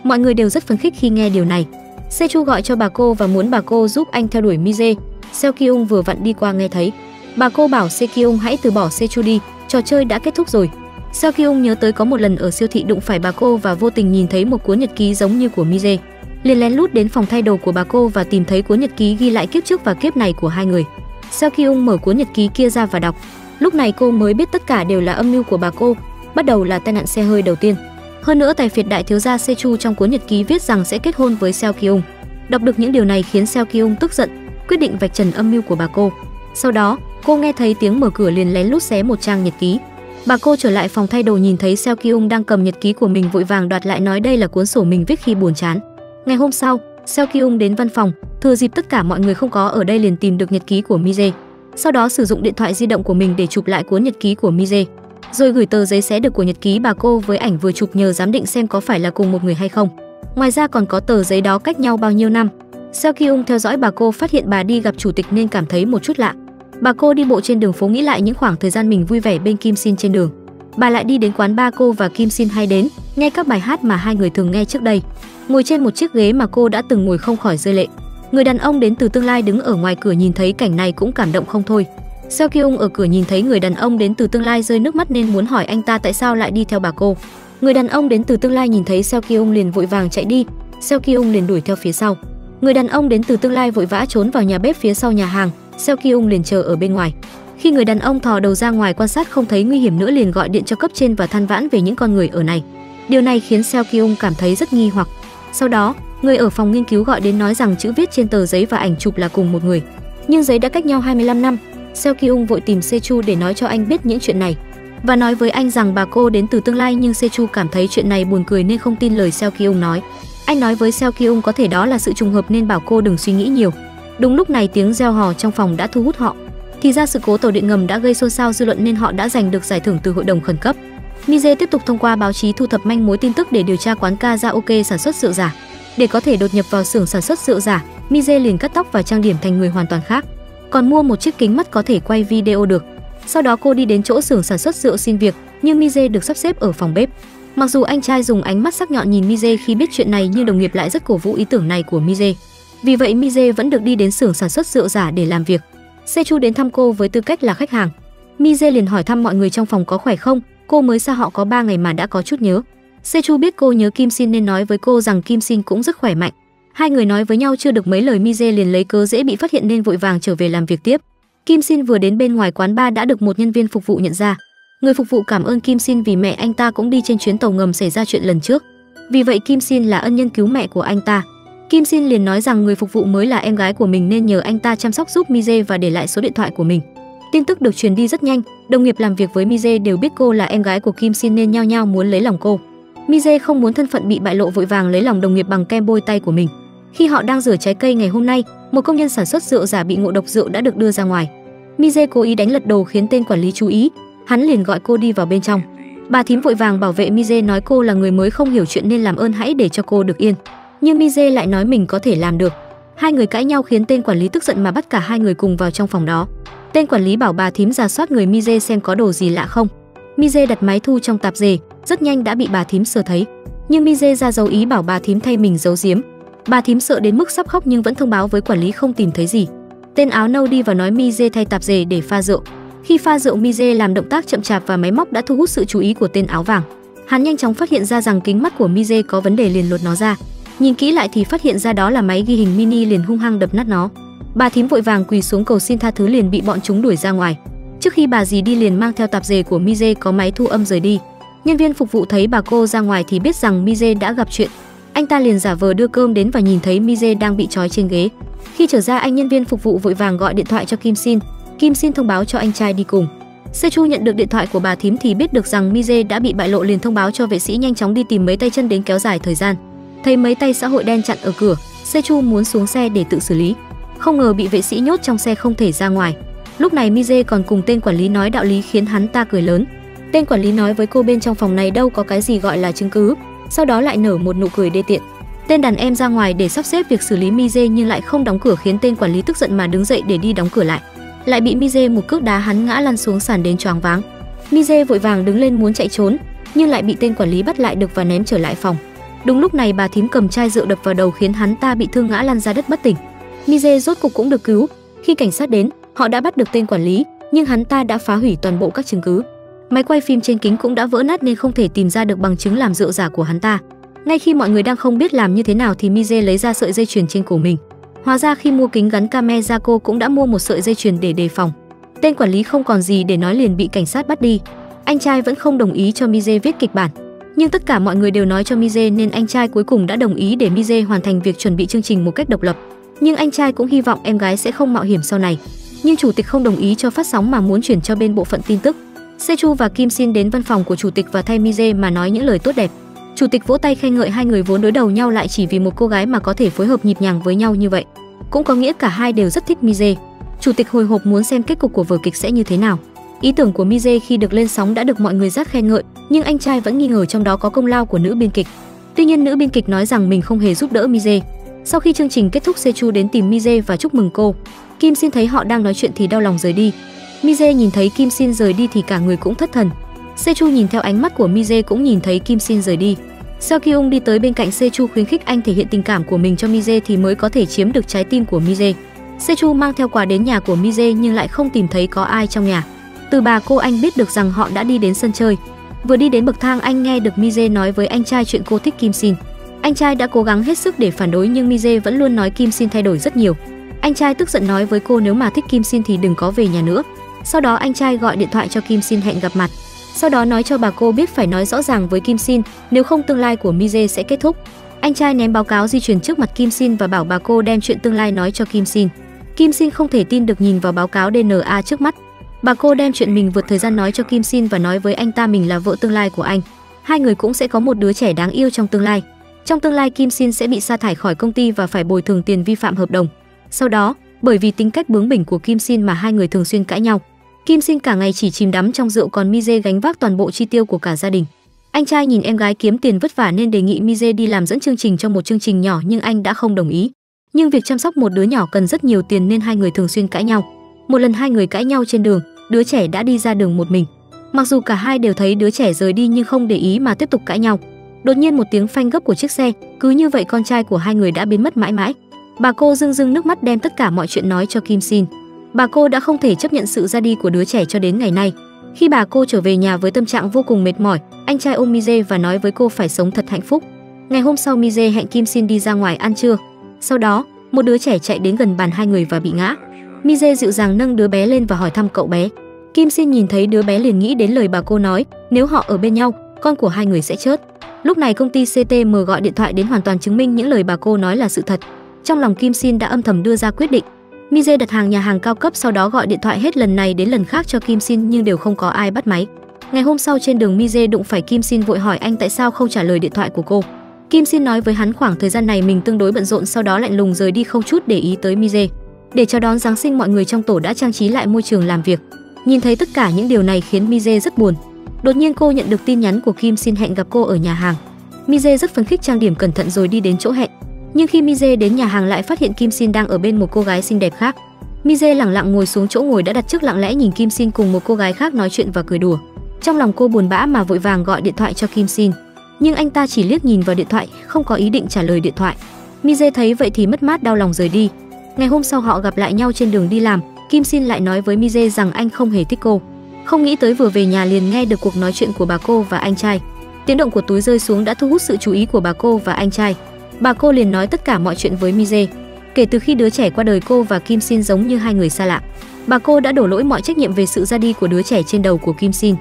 Mọi người đều rất phấn khích khi nghe điều này. Se-ju gọi cho bà cô và muốn bà cô giúp anh theo đuổi Mize. Seo Ki-ung vừa vặn đi qua nghe thấy. Bà cô bảo Seo Ki-ung hãy từ bỏ Se-ju đi, trò chơi đã kết thúc rồi. Seo Ki-ung nhớ tới có một lần ở siêu thị đụng phải bà cô và vô tình nhìn thấy một cuốn nhật ký giống như của Mize, liền lén lút đến phòng thay đồ của bà cô và tìm thấy cuốn nhật ký ghi lại kiếp trước và kiếp này của hai người. Seo Ki-ung mở cuốn nhật ký kia ra và đọc. Lúc này cô mới biết tất cả đều là âm mưu của bà cô, bắt đầu là tai nạn xe hơi đầu tiên. Hơn nữa tài phiệt đại thiếu gia Se-ju trong cuốn nhật ký viết rằng sẽ kết hôn với Seo Ki-ung. Đọc được những điều này khiến Seo Ki-ung tức giận, quyết định vạch trần âm mưu của bà cô. Sau đó, cô nghe thấy tiếng mở cửa liền lén lút xé một trang nhật ký. Bà cô trở lại phòng thay đồ nhìn thấy Seo Ki-ung đang cầm nhật ký của mình vội vàng đoạt lại nói đây là cuốn sổ mình viết khi buồn chán. Ngày hôm sau, Seo Ki-ung đến văn phòng, thừa dịp tất cả mọi người không có ở đây liền tìm được nhật ký của Mize. Sau đó sử dụng điện thoại di động của mình để chụp lại cuốn nhật ký của Mize, rồi gửi tờ giấy xé được của nhật ký bà cô với ảnh vừa chụp nhờ giám định xem có phải là cùng một người hay không. Ngoài ra còn có tờ giấy đó cách nhau bao nhiêu năm. Seo Ki-ung theo dõi bà cô phát hiện bà đi gặp chủ tịch nên cảm thấy một chút lạ. Bà cô đi bộ trên đường phố nghĩ lại những khoảng thời gian mình vui vẻ bên Kim Shin trên đường. Bà lại đi đến quán bar cô và Kim Shin hay đến, nghe các bài hát mà hai người thường nghe trước đây. Ngồi trên một chiếc ghế mà cô đã từng ngồi không khỏi rơi lệ. Người đàn ông đến từ tương lai đứng ở ngoài cửa nhìn thấy cảnh này cũng cảm động không thôi. Seo Ki-ung ở cửa nhìn thấy người đàn ông đến từ tương lai rơi nước mắt nên muốn hỏi anh ta tại sao lại đi theo bà cô. Người đàn ông đến từ tương lai nhìn thấy Seo Ki-ung liền vội vàng chạy đi, Seo Ki-ung liền đuổi theo phía sau. Người đàn ông đến từ tương lai vội vã trốn vào nhà bếp phía sau nhà hàng, Seo Ki-ung liền chờ ở bên ngoài. Khi người đàn ông thò đầu ra ngoài quan sát không thấy nguy hiểm nữa liền gọi điện cho cấp trên và than vãn về những con người ở này. Điều này khiến Seo Ki-ung cảm thấy rất nghi hoặc. Sau đó, người ở phòng nghiên cứu gọi đến nói rằng chữ viết trên tờ giấy và ảnh chụp là cùng một người, nhưng giấy đã cách nhau 25 năm. Seo Ki-ung vội tìm Se-ju để nói cho anh biết những chuyện này và nói với anh rằng bà cô đến từ tương lai, nhưng Se-ju cảm thấy chuyện này buồn cười nên không tin lời Seo Ki-ung nói. Anh nói với Seo Ki-ung có thể đó là sự trùng hợp nên bảo cô đừng suy nghĩ nhiều. Đúng lúc này tiếng reo hò trong phòng đã thu hút họ. Thì ra sự cố tàu điện ngầm đã gây xôn xao dư luận nên họ đã giành được giải thưởng từ hội đồng khẩn cấp. Mize tiếp tục thông qua báo chí thu thập manh mối tin tức để điều tra quán karaoke sản xuất rượu giả. Để có thể đột nhập vào xưởng sản xuất rượu giả, Mize liền cắt tóc và trang điểm thành người hoàn toàn khác, còn mua một chiếc kính mắt có thể quay video được. Sau đó cô đi đến chỗ xưởng sản xuất rượu xin việc, nhưng Mize được sắp xếp ở phòng bếp. Mặc dù anh trai dùng ánh mắt sắc nhọn nhìn Mize khi biết chuyện này nhưng đồng nghiệp lại rất cổ vũ ý tưởng này của Mize. Vì vậy Mize vẫn được đi đến xưởng sản xuất rượu giả để làm việc. Se-ju đến thăm cô với tư cách là khách hàng. Mize liền hỏi thăm mọi người trong phòng có khỏe không, cô mới xa họ có 3 ngày mà đã có chút nhớ. Se-ju biết cô nhớ Kim Shin nên nói với cô rằng Kim Shin cũng rất khỏe mạnh. Hai người nói với nhau chưa được mấy lời, Mize liền lấy cớ dễ bị phát hiện nên vội vàng trở về làm việc tiếp. Kim Shin vừa đến bên ngoài quán bar đã được một nhân viên phục vụ nhận ra. Người phục vụ cảm ơn Kim Shin vì mẹ anh ta cũng đi trên chuyến tàu ngầm xảy ra chuyện lần trước. Vì vậy Kim Shin là ân nhân cứu mẹ của anh ta. Kim Shin liền nói rằng người phục vụ mới là em gái của mình nên nhờ anh ta chăm sóc giúp Mize và để lại số điện thoại của mình. Tin tức được truyền đi rất nhanh, đồng nghiệp làm việc với Mize đều biết cô là em gái của Kim Shin nên nhao nhao muốn lấy lòng cô. Mize không muốn thân phận bị bại lộ vội vàng lấy lòng đồng nghiệp bằng kem bôi tay của mình. Khi họ đang rửa trái cây ngày hôm nay, một công nhân sản xuất rượu giả bị ngộ độc rượu đã được đưa ra ngoài. Mize cố ý đánh lật đồ khiến tên quản lý chú ý, hắn liền gọi cô đi vào bên trong. Bà thím vội vàng bảo vệ Mize nói cô là người mới không hiểu chuyện nên làm ơn hãy để cho cô được yên. Nhưng Mize lại nói mình có thể làm được. Hai người cãi nhau khiến tên quản lý tức giận mà bắt cả hai người cùng vào trong phòng đó. Tên quản lý bảo bà thím rà soát người Mize xem có đồ gì lạ không. Mi-jae đặt máy thu trong tạp dề, rất nhanh đã bị bà thím sờ thấy. Nhưng Mi-jae ra dấu ý bảo bà thím thay mình giấu giếm. Bà thím sợ đến mức sắp khóc nhưng vẫn thông báo với quản lý không tìm thấy gì. Tên áo nâu đi vào nói Mi-jae thay tạp dề để pha rượu. Khi pha rượu, Mi-jae làm động tác chậm chạp và máy móc đã thu hút sự chú ý của tên áo vàng. Hắn nhanh chóng phát hiện ra rằng kính mắt của Mi-jae có vấn đề, liền lột nó ra. Nhìn kỹ lại thì phát hiện ra đó là máy ghi hình mini, liền hung hăng đập nát nó. Bà thím vội vàng quỳ xuống cầu xin tha thứ liền bị bọn chúng đuổi ra ngoài. Trước khi bà dì đi liền mang theo tạp dề của Mi-jae có máy thu âm rời đi. Nhân viên phục vụ thấy bà cô ra ngoài thì biết rằng Mi-jae đã gặp chuyện. Anh ta liền giả vờ đưa cơm đến và nhìn thấy Mi-jae đang bị trói trên ghế. Khi trở ra, anh nhân viên phục vụ vội vàng gọi điện thoại cho Kim Shin. Kim Shin thông báo cho anh trai đi cùng. Se-ju nhận được điện thoại của bà thím thì biết được rằng Mi-jae đã bị bại lộ, liền thông báo cho vệ sĩ nhanh chóng đi tìm mấy tay chân đến kéo dài thời gian. Thấy mấy tay xã hội đen chặn ở cửa, Se-ju muốn xuống xe để tự xử lý. Không ngờ bị vệ sĩ nhốt trong xe không thể ra ngoài. Lúc này Mi-jae còn cùng tên quản lý nói đạo lý khiến hắn ta cười lớn. Tên quản lý nói với cô bên trong phòng này đâu có cái gì gọi là chứng cứ, sau đó lại nở một nụ cười đê tiện. Tên đàn em ra ngoài để sắp xếp việc xử lý Mi-jae nhưng lại không đóng cửa, khiến tên quản lý tức giận mà đứng dậy để đi đóng cửa lại. Lại bị Mi-jae một cước đá, hắn ngã lăn xuống sàn đến choáng váng. Mi-jae vội vàng đứng lên muốn chạy trốn nhưng lại bị tên quản lý bắt lại được và ném trở lại phòng. Đúng lúc này bà thím cầm chai rượu đập vào đầu khiến hắn ta bị thương ngã lăn ra đất bất tỉnh. Mi-jae rốt cục cũng được cứu. Khi cảnh sát đến, họ đã bắt được tên quản lý nhưng hắn ta đã phá hủy toàn bộ các chứng cứ. Máy quay phim trên kính cũng đã vỡ nát nên không thể tìm ra được bằng chứng làm rượu giả của hắn ta. Ngay khi mọi người đang không biết làm như thế nào thì Mi-jae lấy ra sợi dây chuyền trên cổ mình. Hóa ra khi mua kính gắn camera cô cũng đã mua một sợi dây chuyền để đề phòng. Tên quản lý không còn gì để nói liền bị cảnh sát bắt đi. Anh trai vẫn không đồng ý cho Mi-jae viết kịch bản, nhưng tất cả mọi người đều nói cho Mi-jae nên anh trai cuối cùng đã đồng ý để Mi-jae hoàn thành việc chuẩn bị chương trình một cách độc lập. Nhưng anh trai cũng hy vọng em gái sẽ không mạo hiểm sau này. Nhưng chủ tịch không đồng ý cho phát sóng mà muốn chuyển cho bên bộ phận tin tức. Se-ju và Kim Shin đến văn phòng của chủ tịch và thay Mi-jae mà nói những lời tốt đẹp. Chủ tịch vỗ tay khen ngợi hai người vốn đối đầu nhau lại chỉ vì một cô gái mà có thể phối hợp nhịp nhàng với nhau như vậy. Cũng có nghĩa cả hai đều rất thích Mi-jae. Chủ tịch hồi hộp muốn xem kết cục của vở kịch sẽ như thế nào. Ý tưởng của Mi-jae khi được lên sóng đã được mọi người rất khen ngợi, nhưng anh trai vẫn nghi ngờ trong đó có công lao của nữ biên kịch. Tuy nhiên nữ biên kịch nói rằng mình không hề giúp đỡ Mi-jae. Sau khi chương trình kết thúc, Se-ju đến tìm Mi-jae và chúc mừng cô. Kim Shin thấy họ đang nói chuyện thì đau lòng rời đi. Mi-jae nhìn thấy Kim Shin rời đi thì cả người cũng thất thần. Se-ju nhìn theo ánh mắt của Mi-jae cũng nhìn thấy Kim Shin rời đi. Seo Ki-ung đi tới bên cạnh Se-ju khuyến khích anh thể hiện tình cảm của mình cho Mi-jae thì mới có thể chiếm được trái tim của Mi-jae. Se-ju mang theo quà đến nhà của Mi-jae nhưng lại không tìm thấy có ai trong nhà. Từ bà cô anh biết được rằng họ đã đi đến sân chơi. Vừa đi đến bậc thang, anh nghe được Mi-jae nói với anh trai chuyện cô thích Kim Shin. Anh trai đã cố gắng hết sức để phản đối nhưng Mi-jae vẫn luôn nói Kim Shin thay đổi rất nhiều. Anh trai tức giận nói với cô nếu mà thích Kim Shin thì đừng có về nhà nữa. Sau đó anh trai gọi điện thoại cho Kim Shin hẹn gặp mặt. Sau đó nói cho bà cô biết phải nói rõ ràng với Kim Shin, nếu không tương lai của Mi-jae sẽ kết thúc. Anh trai ném báo cáo di chuyển trước mặt Kim Shin và bảo bà cô đem chuyện tương lai nói cho Kim Shin. Kim Shin không thể tin được nhìn vào báo cáo DNA trước mắt. Bà cô đem chuyện mình vượt thời gian nói cho Kim Shin và nói với anh ta mình là vợ tương lai của anh. Hai người cũng sẽ có một đứa trẻ đáng yêu trong tương lai. Trong tương lai Kim Shin sẽ bị sa thải khỏi công ty và phải bồi thường tiền vi phạm hợp đồng. Sau đó, bởi vì tính cách bướng bỉnh của Kim Shin mà hai người thường xuyên cãi nhau. Kim Shin cả ngày chỉ chìm đắm trong rượu còn Mi-jae gánh vác toàn bộ chi tiêu của cả gia đình. Anh trai nhìn em gái kiếm tiền vất vả nên đề nghị Mi-jae đi làm dẫn chương trình trong một chương trình nhỏ nhưng anh đã không đồng ý. Nhưng việc chăm sóc một đứa nhỏ cần rất nhiều tiền nên hai người thường xuyên cãi nhau. Một lần hai người cãi nhau trên đường, đứa trẻ đã đi ra đường một mình. Mặc dù cả hai đều thấy đứa trẻ rời đi nhưng không để ý mà tiếp tục cãi nhau. Đột nhiên một tiếng phanh gấp của chiếc xe, cứ như vậy con trai của hai người đã biến mất mãi mãi. Bà cô rưng rưng nước mắt đem tất cả mọi chuyện nói cho Kim Shin. Bà cô đã không thể chấp nhận sự ra đi của đứa trẻ cho đến ngày nay. Khi bà cô trở về nhà với tâm trạng vô cùng mệt mỏi, anh trai ôm Mi-jae và nói với cô phải sống thật hạnh phúc. Ngày hôm sau Mi-jae hẹn Kim Shin đi ra ngoài ăn trưa. Sau đó, một đứa trẻ chạy đến gần bàn hai người và bị ngã. Mi-jae dịu dàng nâng đứa bé lên và hỏi thăm cậu bé. Kim Shin nhìn thấy đứa bé liền nghĩ đến lời bà cô nói, nếu họ ở bên nhau, con của hai người sẽ chết. Lúc này công ty CTM gọi điện thoại đến hoàn toàn chứng minh những lời bà cô nói là sự thật. Trong lòng Kim Shin đã âm thầm đưa ra quyết định. Mi-jae đặt hàng nhà hàng cao cấp, sau đó gọi điện thoại hết lần này đến lần khác cho Kim Shin nhưng đều không có ai bắt máy. Ngày hôm sau trên đường Mi-jae đụng phải Kim Shin vội hỏi anh tại sao không trả lời điện thoại của cô. Kim Shin nói với hắn khoảng thời gian này mình tương đối bận rộn, sau đó lạnh lùng rời đi không chút để ý tới Mi-jae. Để chào đón Giáng sinh, mọi người trong tổ đã trang trí lại môi trường làm việc. Nhìn thấy tất cả những điều này khiến Mi-jae rất buồn. Đột nhiên cô nhận được tin nhắn của Kim Shin hẹn gặp cô ở nhà hàng. Mi-jae rất phấn khích trang điểm cẩn thận rồi đi đến chỗ hẹn. Nhưng khi Mi-jae đến nhà hàng lại phát hiện Kim Shin đang ở bên một cô gái xinh đẹp khác. Mi-jae lẳng lặng ngồi xuống chỗ ngồi đã đặt trước, lặng lẽ nhìn Kim Shin cùng một cô gái khác nói chuyện và cười đùa. Trong lòng cô buồn bã mà vội vàng gọi điện thoại cho Kim Shin, nhưng anh ta chỉ liếc nhìn vào điện thoại, không có ý định trả lời điện thoại. Mi-jae thấy vậy thì mất mát đau lòng rời đi. Ngày hôm sau họ gặp lại nhau trên đường đi làm, Kim Shin lại nói với Mi-jae rằng anh không hề thích cô. Không nghĩ tới vừa về nhà liền nghe được cuộc nói chuyện của bà cô và anh trai. Tiếng động của túi rơi xuống đã thu hút sự chú ý của bà cô và anh trai. Bà cô liền nói tất cả mọi chuyện với Mi-jae. Kể từ khi đứa trẻ qua đời, cô và Kim Shin giống như hai người xa lạ. Bà cô đã đổ lỗi mọi trách nhiệm về sự ra đi của đứa trẻ trên đầu của Kim Shin.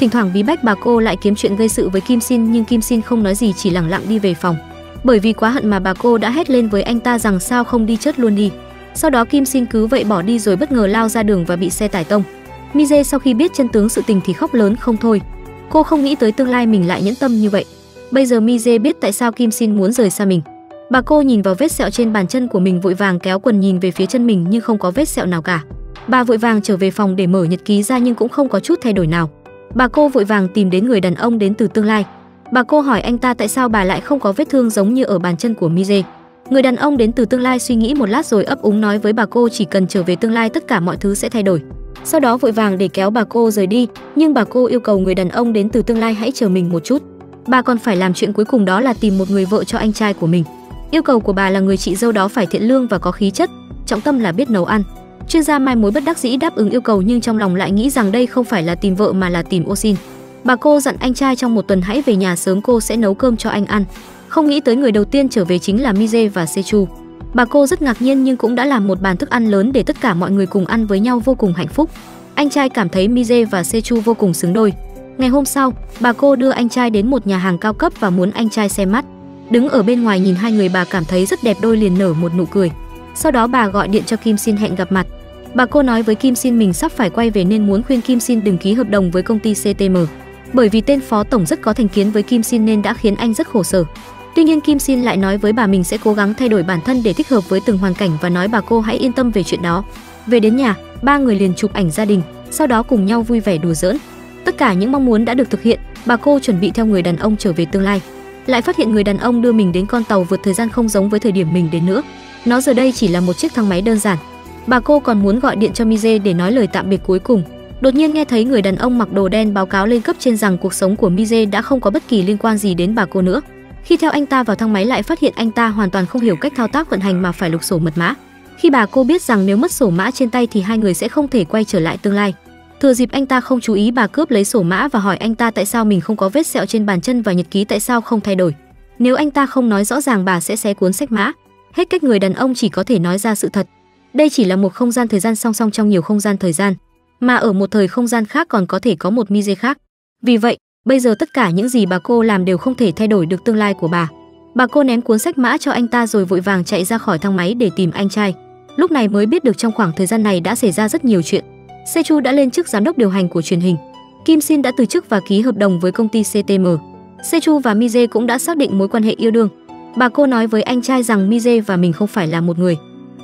Thỉnh thoảng bí bách bà cô lại kiếm chuyện gây sự với Kim Shin, nhưng Kim Shin không nói gì, chỉ lặng lặng đi về phòng. Bởi vì quá hận mà bà cô đã hét lên với anh ta rằng sao không đi chết luôn đi. Sau đó Kim Shin cứ vậy bỏ đi rồi bất ngờ lao ra đường và bị xe tải tông. Mi-jae sau khi biết chân tướng sự tình thì khóc lớn không thôi. Cô không nghĩ tới tương lai mình lại nhẫn tâm như vậy. Bây giờ Mi-jae biết tại sao Kim Shin muốn rời xa mình. Bà cô nhìn vào vết sẹo trên bàn chân của mình, vội vàng kéo quần nhìn về phía chân mình nhưng không có vết sẹo nào cả. Bà vội vàng trở về phòng để mở nhật ký ra nhưng cũng không có chút thay đổi nào. Bà cô vội vàng tìm đến người đàn ông đến từ tương lai. Bà cô hỏi anh ta tại sao bà lại không có vết thương giống như ở bàn chân của Mi-jae. Người đàn ông đến từ tương lai suy nghĩ một lát rồi ấp úng nói với bà cô chỉ cần trở về tương lai tất cả mọi thứ sẽ thay đổi. Sau đó vội vàng để kéo bà cô rời đi, nhưng bà cô yêu cầu người đàn ông đến từ tương lai hãy chờ mình một chút. Bà còn phải làm chuyện cuối cùng đó là tìm một người vợ cho anh trai của mình. Yêu cầu của bà là người chị dâu đó phải thiện lương và có khí chất, trọng tâm là biết nấu ăn. Chuyên gia mai mối bất đắc dĩ đáp ứng yêu cầu nhưng trong lòng lại nghĩ rằng đây không phải là tìm vợ mà là tìm ô xin. Bà cô dặn anh trai trong 1 tuần hãy về nhà sớm, cô sẽ nấu cơm cho anh ăn. Không nghĩ tới người đầu tiên trở về chính là Mi-jae và Se-ju. Bà cô rất ngạc nhiên nhưng cũng đã làm một bàn thức ăn lớn để tất cả mọi người cùng ăn với nhau, vô cùng hạnh phúc. Anh trai cảm thấy Mi-jae và Se-ju vô cùng xứng đôi. Ngày hôm sau, bà cô đưa anh trai đến một nhà hàng cao cấp và muốn anh trai xem mắt. Đứng ở bên ngoài nhìn hai người, bà cảm thấy rất đẹp đôi liền nở một nụ cười. Sau đó bà gọi điện cho Kim Shin hẹn gặp mặt. Bà cô nói với Kim Shin mình sắp phải quay về nên muốn khuyên Kim Shin đừng ký hợp đồng với công ty CTM. Bởi vì tên phó tổng rất có thành kiến với Kim Shin nên đã khiến anh rất khổ sở. Tuy nhiên Kim Shin lại nói với bà mình sẽ cố gắng thay đổi bản thân để thích hợp với từng hoàn cảnh và nói bà cô hãy yên tâm về chuyện đó. Về đến nhà, ba người liền chụp ảnh gia đình, sau đó cùng nhau vui vẻ đùa giỡn. Tất cả những mong muốn đã được thực hiện, bà cô chuẩn bị theo người đàn ông trở về tương lai. Lại phát hiện người đàn ông đưa mình đến con tàu vượt thời gian không giống với thời điểm mình đến nữa. Nó giờ đây chỉ là một chiếc thang máy đơn giản. Bà cô còn muốn gọi điện cho Mi-jae để nói lời tạm biệt cuối cùng. Đột nhiên nghe thấy người đàn ông mặc đồ đen báo cáo lên cấp trên rằng cuộc sống của Mi-jae đã không có bất kỳ liên quan gì đến bà cô nữa. Khi theo anh ta vào thang máy lại phát hiện anh ta hoàn toàn không hiểu cách thao tác vận hành mà phải lục sổ mật mã. Khi bà cô biết rằng nếu mất sổ mã trên tay thì hai người sẽ không thể quay trở lại tương lai. Thừa dịp anh ta không chú ý, bà cướp lấy sổ mã và hỏi anh ta tại sao mình không có vết sẹo trên bàn chân và nhật ký tại sao không thay đổi. Nếu anh ta không nói rõ ràng bà sẽ xé cuốn sách mã. Hết cách, người đàn ông chỉ có thể nói ra sự thật. Đây chỉ là một không gian thời gian song song trong nhiều không gian thời gian, mà ở một thời không gian khác còn có thể có một Mi-jae khác. Vì vậy, bây giờ tất cả những gì bà cô làm đều không thể thay đổi được tương lai của bà. Bà cô ném cuốn sách mã cho anh ta rồi vội vàng chạy ra khỏi thang máy để tìm anh trai. Lúc này mới biết được trong khoảng thời gian này đã xảy ra rất nhiều chuyện. Se-ju đã lên chức giám đốc điều hành của truyền hình. Kim Shin đã từ chức và ký hợp đồng với công ty CTM. Se-ju và Mi-jae cũng đã xác định mối quan hệ yêu đương. Bà cô nói với anh trai rằng Mi-jae và mình không phải là một người.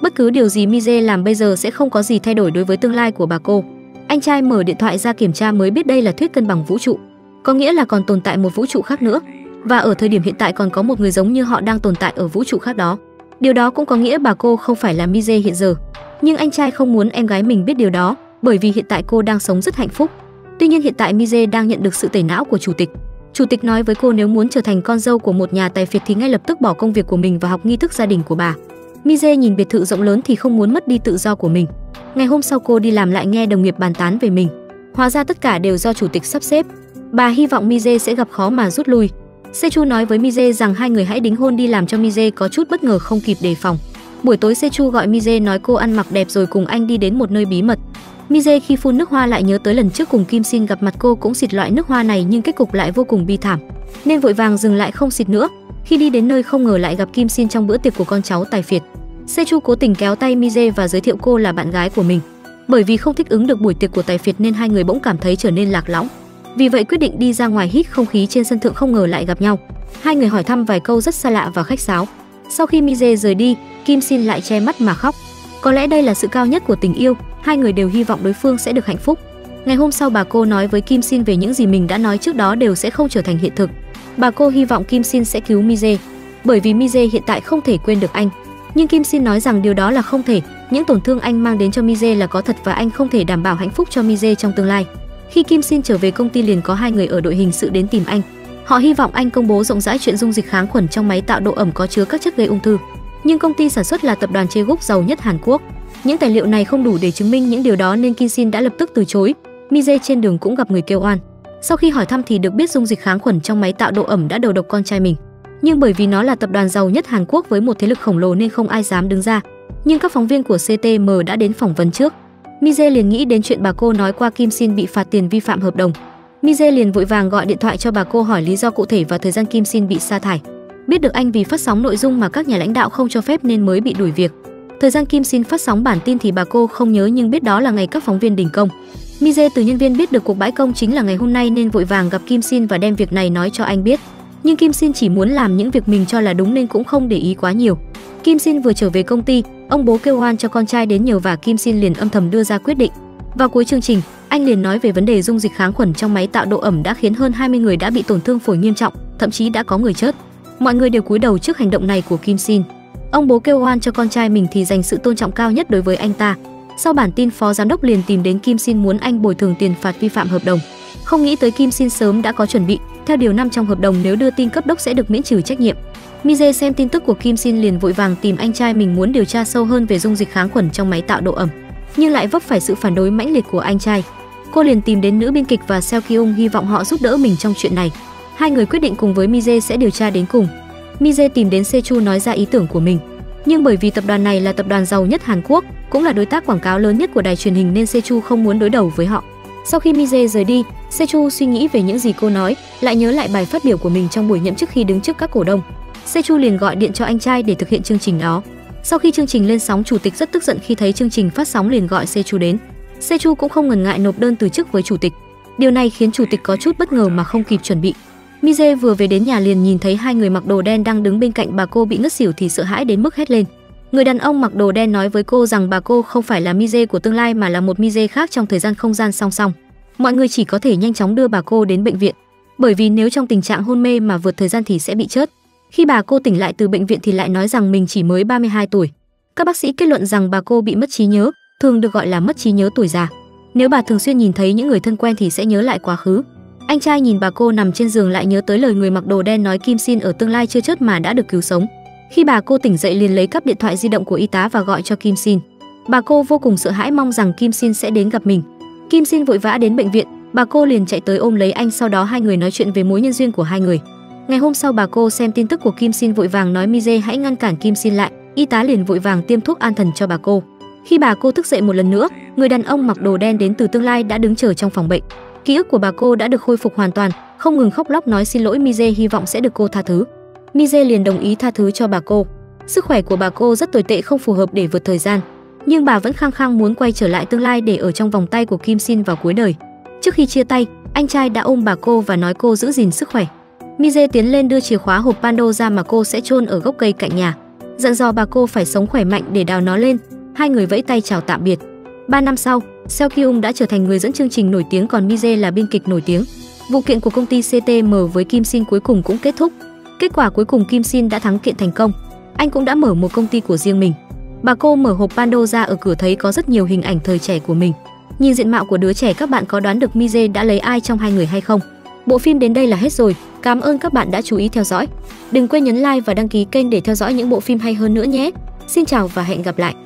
Bất cứ điều gì Mi-jae làm bây giờ sẽ không có gì thay đổi đối với tương lai của bà cô. Anh trai mở điện thoại ra kiểm tra mới biết đây là thuyết cân bằng vũ trụ. Có nghĩa là còn tồn tại một vũ trụ khác nữa. Và ở thời điểm hiện tại còn có một người giống như họ đang tồn tại ở vũ trụ khác đó. Điều đó cũng có nghĩa bà cô không phải là Mi-jae hiện giờ. Nhưng anh trai không muốn em gái mình biết điều đó, bởi vì hiện tại cô đang sống rất hạnh phúc. Tuy nhiên hiện tại Mi-jae đang nhận được sự tẩy não của chủ tịch. Chủ tịch nói với cô nếu muốn trở thành con dâu của một nhà tài phiệt thì ngay lập tức bỏ công việc của mình và học nghi thức gia đình của bà. Mi-jae nhìn biệt thự rộng lớn thì không muốn mất đi tự do của mình. Ngày hôm sau cô đi làm lại nghe đồng nghiệp bàn tán về mình. Hóa ra tất cả đều do chủ tịch sắp xếp. Bà hy vọng Mi-jae sẽ gặp khó mà rút lui. Se-ju nói với Mi-jae rằng hai người hãy đính hôn đi, làm cho Mi-jae có chút bất ngờ không kịp đề phòng. Buổi tối Se-ju gọi Mi-jae nói cô ăn mặc đẹp rồi cùng anh đi đến một nơi bí mật. Mi-jae khi phun nước hoa lại nhớ tới lần trước cùng Kim Shin gặp mặt cô cũng xịt loại nước hoa này nhưng kết cục lại vô cùng bi thảm, nên vội vàng dừng lại không xịt nữa. Khi đi đến nơi không ngờ lại gặp Kim Shin trong bữa tiệc của con cháu tài phiệt. Se-ju cố tình kéo tay Mi-jae và giới thiệu cô là bạn gái của mình. Bởi vì không thích ứng được buổi tiệc của tài phiệt nên hai người bỗng cảm thấy trở nên lạc lõng. Vì vậy quyết định đi ra ngoài hít không khí trên sân thượng, không ngờ lại gặp nhau. Hai người hỏi thăm vài câu rất xa lạ và khách sáo. Sau khi Mi-jae rời đi, Kim Shin lại che mắt mà khóc. Có lẽ đây là sự cao nhất của tình yêu, hai người đều hy vọng đối phương sẽ được hạnh phúc. Ngày hôm sau bà cô nói với Kim Shin về những gì mình đã nói trước đó đều sẽ không trở thành hiện thực. Bà cô hy vọng Kim Shin sẽ cứu Mi-jae, bởi vì Mi-jae hiện tại không thể quên được anh. Nhưng Kim Shin nói rằng điều đó là không thể, những tổn thương anh mang đến cho Mi-jae là có thật và anh không thể đảm bảo hạnh phúc cho Mi-jae trong tương lai. Khi Kim Shin trở về công ty liền có hai người ở đội hình sự đến tìm anh. Họ hy vọng anh công bố rộng rãi chuyện dung dịch kháng khuẩn trong máy tạo độ ẩm có chứa các chất gây ung thư. Nhưng công ty sản xuất là tập đoàn Jeju giàu nhất Hàn Quốc. Những tài liệu này không đủ để chứng minh những điều đó nên Kim Shin đã lập tức từ chối. Mize trên đường cũng gặp người kêu oan. Sau khi hỏi thăm thì được biết dung dịch kháng khuẩn trong máy tạo độ ẩm đã đầu độc con trai mình. Nhưng bởi vì nó là tập đoàn giàu nhất Hàn Quốc với một thế lực khổng lồ nên không ai dám đứng ra. Nhưng các phóng viên của CTM đã đến phỏng vấn trước. Mize liền nghĩ đến chuyện bà cô nói qua Kim Shin bị phạt tiền vi phạm hợp đồng. Mize liền vội vàng gọi điện thoại cho bà cô hỏi lý do cụ thể và thời gian Kim Shin bị sa thải. Biết được anh vì phát sóng nội dung mà các nhà lãnh đạo không cho phép nên mới bị đuổi việc. Thời gian Kim Shin phát sóng bản tin thì bà cô không nhớ nhưng biết đó là ngày các phóng viên đình công. Mize từ nhân viên biết được cuộc bãi công chính là ngày hôm nay nên vội vàng gặp Kim Shin và đem việc này nói cho anh biết. Nhưng Kim Shin chỉ muốn làm những việc mình cho là đúng nên cũng không để ý quá nhiều. Kim Shin vừa trở về công ty, ông bố kêu oan cho con trai đến nhờ và Kim Shin liền âm thầm đưa ra quyết định. Vào cuối chương trình, anh liền nói về vấn đề dung dịch kháng khuẩn trong máy tạo độ ẩm đã khiến hơn 20 người đã bị tổn thương phổi nghiêm trọng, thậm chí đã có người chết. Mọi người đều cúi đầu trước hành động này của Kim Shin. Ông bố kêu oan cho con trai mình thì dành sự tôn trọng cao nhất đối với anh ta. Sau bản tin, phó giám đốc liền tìm đến Kim Shin muốn anh bồi thường tiền phạt vi phạm hợp đồng. Không nghĩ tới Kim Shin sớm đã có chuẩn bị. Theo điều 5 trong hợp đồng, nếu đưa tin cấp đốc sẽ được miễn trừ trách nhiệm. Mi-jae xem tin tức của Kim Shin liền vội vàng tìm anh trai mình muốn điều tra sâu hơn về dung dịch kháng khuẩn trong máy tạo độ ẩm, nhưng lại vấp phải sự phản đối mãnh liệt của anh trai. Cô liền tìm đến nữ biên kịch và Seo Ki-ung hy vọng họ giúp đỡ mình trong chuyện này. Hai người quyết định cùng với Mi-jae sẽ điều tra đến cùng. Mi-jae tìm đến Se-ju nói ra ý tưởng của mình, nhưng bởi vì tập đoàn này là tập đoàn giàu nhất Hàn Quốc, cũng là đối tác quảng cáo lớn nhất của đài truyền hình nên Se-ju không muốn đối đầu với họ. Sau khi Mi-jae rời đi, Se-ju suy nghĩ về những gì cô nói, lại nhớ lại bài phát biểu của mình trong buổi nhậm chức khi đứng trước các cổ đông. Se-ju liền gọi điện cho anh trai để thực hiện chương trình đó. Sau khi chương trình lên sóng, chủ tịch rất tức giận khi thấy chương trình phát sóng liền gọi Se-ju đến. Se-ju cũng không ngần ngại nộp đơn từ chức với chủ tịch. Điều này khiến chủ tịch có chút bất ngờ mà không kịp chuẩn bị. Mi-jae vừa về đến nhà liền nhìn thấy hai người mặc đồ đen đang đứng bên cạnh bà cô bị ngất xỉu thì sợ hãi đến mức hét lên. Người đàn ông mặc đồ đen nói với cô rằng bà cô không phải là Mi-jae của tương lai mà là một Mi-jae khác trong thời gian không gian song song. Mọi người chỉ có thể nhanh chóng đưa bà cô đến bệnh viện, bởi vì nếu trong tình trạng hôn mê mà vượt thời gian thì sẽ bị chết. Khi bà cô tỉnh lại từ bệnh viện thì lại nói rằng mình chỉ mới 32 tuổi. Các bác sĩ kết luận rằng bà cô bị mất trí nhớ, thường được gọi là mất trí nhớ tuổi già. Nếu bà thường xuyên nhìn thấy những người thân quen thì sẽ nhớ lại quá khứ. Anh trai nhìn bà cô nằm trên giường lại nhớ tới lời người mặc đồ đen nói Kim Shin ở tương lai chưa chết mà đã được cứu sống. Khi bà cô tỉnh dậy liền lấy cắp điện thoại di động của y tá và gọi cho Kim Shin. Bà cô vô cùng sợ hãi mong rằng Kim Shin sẽ đến gặp mình. Kim Shin vội vã đến bệnh viện, bà cô liền chạy tới ôm lấy anh, sau đó hai người nói chuyện về mối nhân duyên của hai người. Ngày hôm sau bà cô xem tin tức của Kim Shin vội vàng nói Mi-jae hãy ngăn cản Kim Shin lại, y tá liền vội vàng tiêm thuốc an thần cho bà cô. Khi bà cô thức dậy một lần nữa, người đàn ông mặc đồ đen đến từ tương lai đã đứng chờ trong phòng bệnh. Ký ức của bà cô đã được khôi phục hoàn toàn, không ngừng khóc lóc nói xin lỗi Mi-jae hy vọng sẽ được cô tha thứ. Mi-jae liền đồng ý tha thứ cho bà cô. Sức khỏe của bà cô rất tồi tệ không phù hợp để vượt thời gian, nhưng bà vẫn khăng khăng muốn quay trở lại tương lai để ở trong vòng tay của Kim Shin vào cuối đời. Trước khi chia tay, anh trai đã ôm bà cô và nói cô giữ gìn sức khỏe. Mi-jae tiến lên đưa chìa khóa hộp Pando ra mà cô sẽ chôn ở gốc cây cạnh nhà, dặn dò bà cô phải sống khỏe mạnh để đào nó lên. Hai người vẫy tay chào tạm biệt. 3 năm sau, Seo Ki-ung đã trở thành người dẫn chương trình nổi tiếng còn Mi-jae là biên kịch nổi tiếng. Vụ kiện của công ty CTM với Kim Shin cuối cùng cũng kết thúc. Kết quả cuối cùng Kim Shin đã thắng kiện thành công. Anh cũng đã mở một công ty của riêng mình. Bà cô mở hộp Pando ra ở cửa thấy có rất nhiều hình ảnh thời trẻ của mình. Nhìn diện mạo của đứa trẻ các bạn có đoán được Mi-jae đã lấy ai trong hai người hay không? Bộ phim đến đây là hết rồi. Cảm ơn các bạn đã chú ý theo dõi. Đừng quên nhấn like và đăng ký kênh để theo dõi những bộ phim hay hơn nữa nhé. Xin chào và hẹn gặp lại.